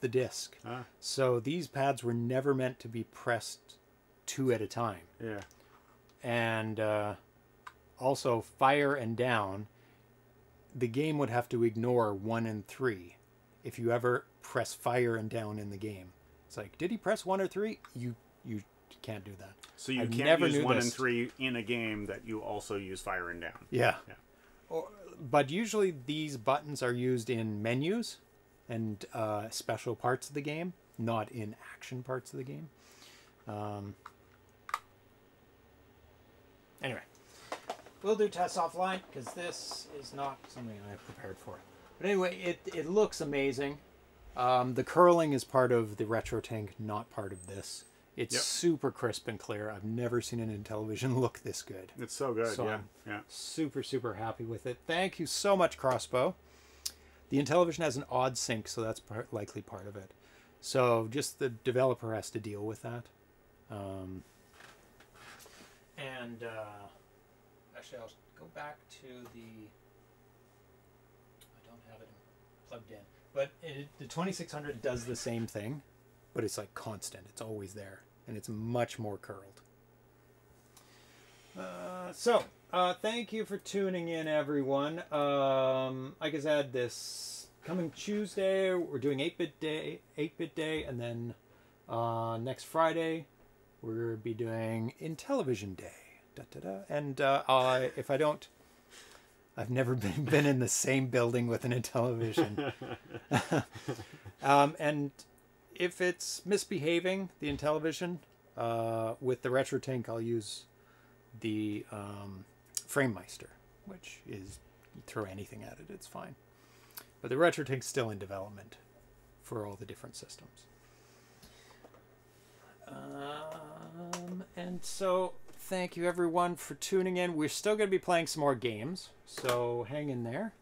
the disc. Ah. So these pads were never meant to be pressed two at a time. Yeah. And uh, also fire and down, the game would have to ignore one and three if you ever press fire and down in the game. It's like, did he press one or three? You you. Can't do that. So you I can't never use one this. and three in a game that you also use fire and down. Yeah. yeah. Or, but usually these buttons are used in menus and uh, special parts of the game, not in action parts of the game. Um, anyway, we'll do tests offline because this is not something I prepared for. But anyway, it, it looks amazing. Um, the curling is part of the RetroTINK, not part of this. It's yep. super crisp and clear. I've never seen an Intellivision look this good. It's so good, so yeah. I'm yeah. super, super happy with it. Thank you so much, Crossbow. The Intellivision has an odd sync, so that's part, likely part of it. So just the developer has to deal with that. Um, and uh, actually, I'll go back to the... I don't have it plugged in. But it, the twenty-six hundred does the same thing, but it's like constant. It's always there. And it's much more curled. Uh, so, uh, thank you for tuning in, everyone. Um, like I said, this coming Tuesday, we're doing eight-bit day, eight-bit day, and then uh, next Friday, we're going to be doing Intellivision Day. Da, da, da. And uh, I, if I don't, I've never been, been in the same building with an Intellivision. um, and... If it's misbehaving, the Intellivision, uh, with the RetroTINK, I'll use the um, FrameMeister, which is, you throw anything at it, it's fine. But the RetroTINK's still in development for all the different systems. Um, and so, thank you everyone for tuning in. We're still going to be playing some more games, so hang in there.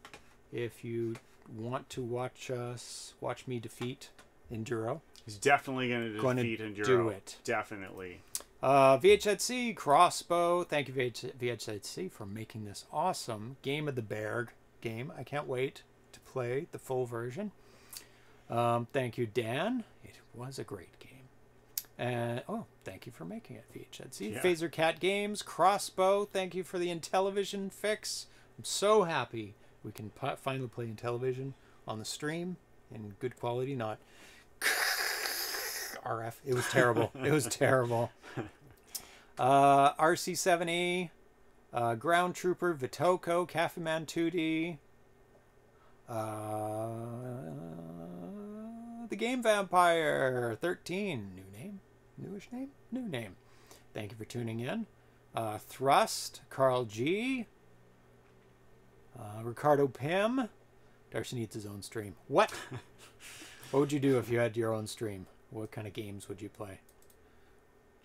If you want to watch us, watch me defeat Enduro. He's definitely going to defeat Enduro. Do it. Definitely. Uh, V H Z C, Crossbow. Thank you, V H Z C, for making this awesome Game of the Bear game. I can't wait to play the full version. Um, thank you, Dan. It was a great game. And oh, thank you for making it, V H Z C. Yeah. Phaser Cat Games, Crossbow. Thank you for the Intellivision fix. I'm so happy we can finally play Intellivision on the stream in good quality, not... R F. It was terrible. It was terrible. Uh, R C seven E, uh, Ground Trooper, Vitoco, Caffeman two D, uh, The Game Vampire, thirteen, new name, Newish name? New name. Thank you for tuning in. Uh, Thrust, Carl G, uh, Ricardo Pym. Darcy needs his own stream. What? What would you do if you had your own stream? What kind of games would you play?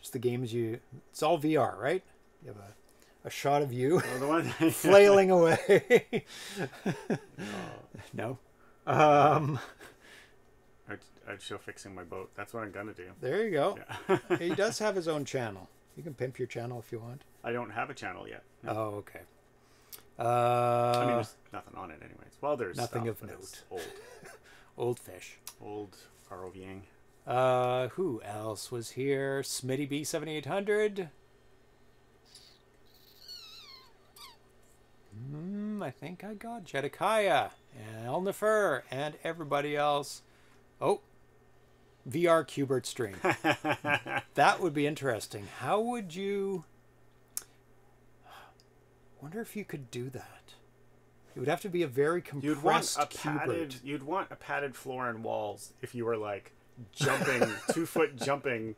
Just the games you... It's all V R, right? You have a, a shot of you one. flailing away. No. No? Um... I'd, I'd show fixing my boat. That's what I'm going to do. There you go. Yeah. He does have his own channel. You can pimp your channel if you want. I don't have a channel yet. No. Oh, okay. Uh, I mean, there's nothing on it anyways. Well, there's nothing stuff, of note. Old. Old fish. Old Carl Yang. Uh, who else was here? Smitty B seventy-eight hundred. Mm, I think I got Jedediah and Elnifer and everybody else. Oh, V R Qbert stream. That would be interesting. How would you... wonder if you could do that. It would have to be a very compressed you'd want a padded, You'd want a padded floor and walls if you were like jumping, two-foot jumping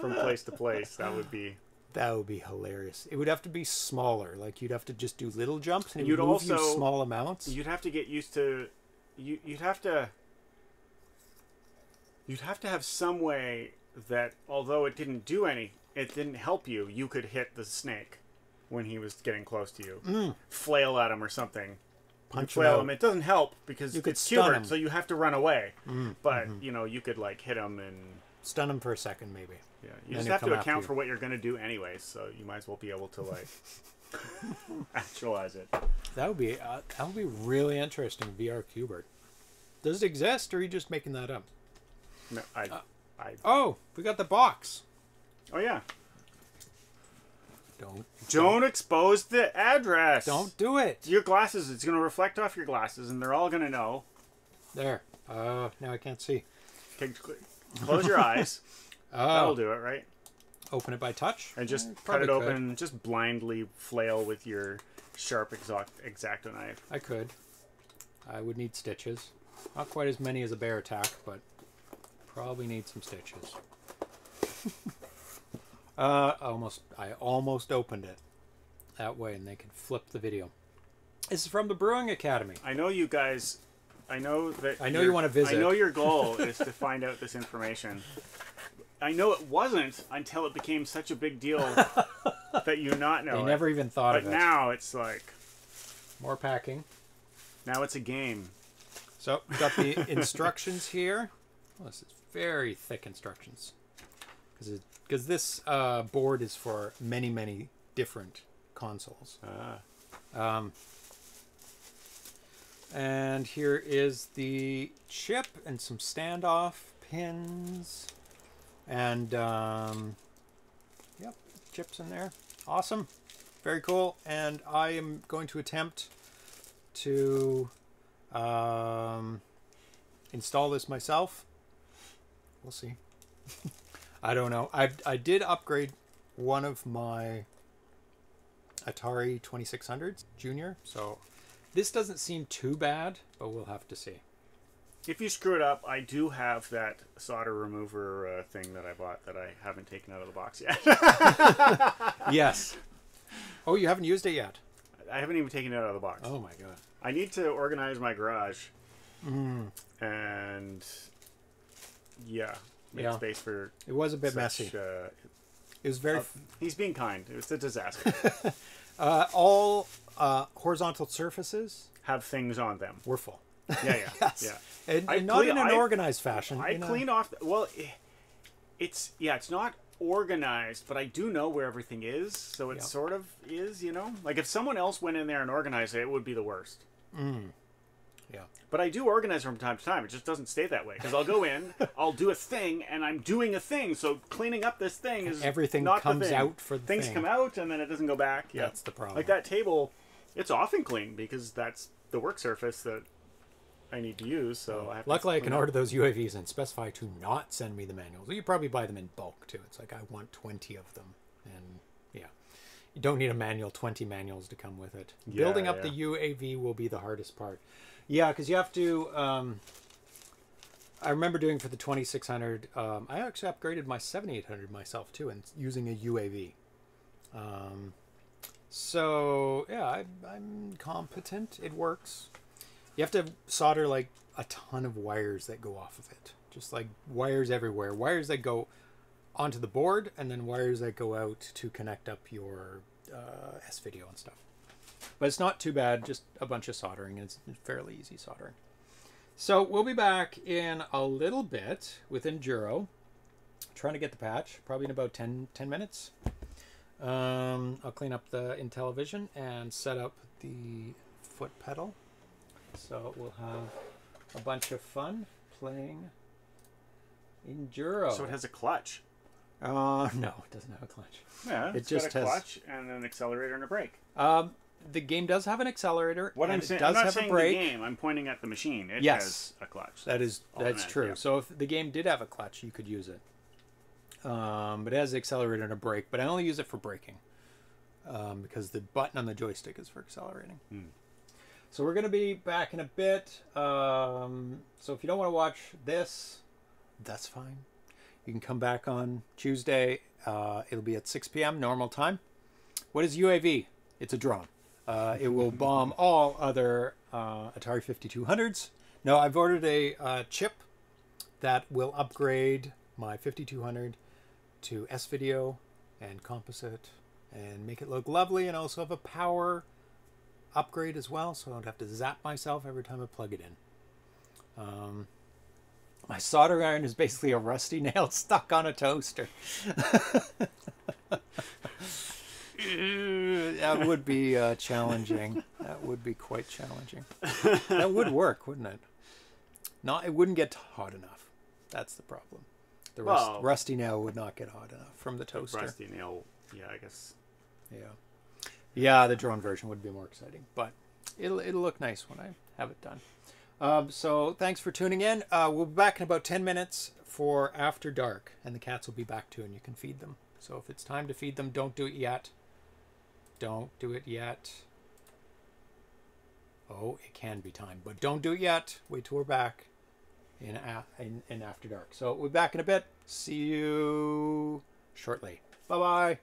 from place to place. That would be... That would be hilarious. It would have to be smaller. Like, you'd have to just do little jumps and, and you'd also you small amounts. You'd have to get used to... You, you'd have to... You'd have to have some way that, although it didn't do any, it didn't help you, you could hit the snake when he was getting close to you. Mm. Flail at him or something. Punch flail him. him. It doesn't help because you could it's Qbert, so you have to run away. Mm. But, mm-hmm. you know, you could, like, hit him and... Stun him for a second, maybe. Yeah, you then just have to account for what you're going to do anyway, so you might as well be able to, like, actualize it. That would be, uh, that would be really interesting, V R Qbert. Does it exist, or are you just making that up? No, I, uh, I, oh, we got the box. Oh, yeah. Don't. Don't expose the address. Don't do it. Your glasses, it's going to reflect off your glasses, and they're all going to know. There. Uh, now I can't see. Okay, close your eyes. Oh. That'll do it, right? Open it by touch? And just I cut it open. Could. Just blindly flail with your sharp X-Acto knife. I could. I would need stitches. Not quite as many as a bear attack, but... Probably need some stitches. uh, almost, I almost opened it that way, and they can flip the video. This is from the Brewing Academy. I know you guys. I know that. I know you want to visit. I know your goal is to find out this information. I know it wasn't until it became such a big deal that you not know. They it. never even thought but of it. But now it's like more packing. Now it's a game. So we've got the instructions here. Well, this is very thick instructions because because this uh, board is for many many different consoles. Ah. Um, and here is the chip and some standoff pins and um, yep, chips in there. Awesome, very cool. And I am going to attempt to um, install this myself. We'll see. I don't know. I I did upgrade one of my Atari twenty-six hundreds, Junior, so this doesn't seem too bad, but we'll have to see. If you screw it up, I do have that solder remover uh, thing that I bought that I haven't taken out of the box yet. Yes. Oh, you haven't used it yet? I haven't even taken it out of the box. Oh, my God. I need to organize my garage. Mm. And... Yeah, make yeah. space for it was a bit such, messy. Uh, it was very. Uh, he's being kind. It was a disaster. uh, all uh, horizontal surfaces have things on them. We're full. Yeah, yeah, yes. yeah. And, and not clean, in an I, organized fashion. I clean a... off. The, well, it's yeah, it's not organized, but I do know where everything is, so it yeah. sort of is. You know, like if someone else went in there and organized it, it would be the worst. Mm. Yeah. But I do organize from time to time. It just doesn't stay that way. Because I'll go in, I'll do a thing, and I'm doing a thing. So cleaning up this thing is everything not comes the thing. out for the Things thing. come out, and then it doesn't go back. Yeah. That's the problem. Like that table, it's often clean because that's the work surface that I need to use. So yeah. I have Luckily, to I can order those U A Vs and specify to not send me the manuals. You probably buy them in bulk, too. It's like I want twenty of them. And, yeah. You don't need a manual, twenty manuals to come with it. Yeah, Building up yeah. the U A V will be the hardest part. Yeah, because you have to um, I remember doing for the twenty-six hundred, um, I actually upgraded my seventy-eight hundred myself too, and using a U A V. Um, so yeah, I, I'm competent. It works. You have to solder like a ton of wires that go off of it. Just like wires everywhere. Wires that go onto the board, and then wires that go out to connect up your uh, S-Video and stuff. But it's not too bad, just a bunch of soldering, and it's fairly easy soldering. So we'll be back in a little bit with Enduro. I'm trying to get the patch, probably in about ten, ten minutes. Um, I'll clean up the Intellivision and set up the foot pedal. So we'll have a bunch of fun playing Enduro. So it has a clutch. Uh, no, it doesn't have a clutch. Yeah, it it's just got a has... clutch and an accelerator and a brake. Um, the game does have an accelerator. What I'm saying, it does I'm not have saying a brake. The game. I'm pointing at the machine. It yes, has a clutch. That is that's true. Yeah. So if the game did have a clutch, you could use it. Um, but it has an accelerator and a brake. But I only use it for braking, um, because the button on the joystick is for accelerating. Mm. So we're gonna be back in a bit. Um, so if you don't want to watch this, that's fine. You can come back on Tuesday. Uh, it'll be at six p m normal time. What is U A V? It's a drone. Uh, it will bomb all other uh, Atari fifty-two hundreds. No, I've ordered a uh, chip that will upgrade my fifty-two hundred to S-Video and composite and make it look lovely, and also have a power upgrade as well, so I don't have to zap myself every time I plug it in. Um, My soldering iron is basically a rusty nail stuck on a toaster. That would be uh, challenging. That would be quite challenging. That would work, wouldn't it? Not, it wouldn't get hot enough. That's the problem. The rust, well, rusty nail would not get hot enough from the toaster. Rusty nail, yeah, I guess. Yeah, yeah. The drone version would be more exciting, but it'll it'll look nice when I have it done. Um, so thanks for tuning in. Uh, we'll be back in about ten minutes for After Dark, and the cats will be back too, and you can feed them. So if it's time to feed them, don't do it yet. Don't do it yet. Oh, it can be time, but don't do it yet. Wait till we're back in, in, in After Dark. So we'll be back in a bit. See you shortly. Bye-bye.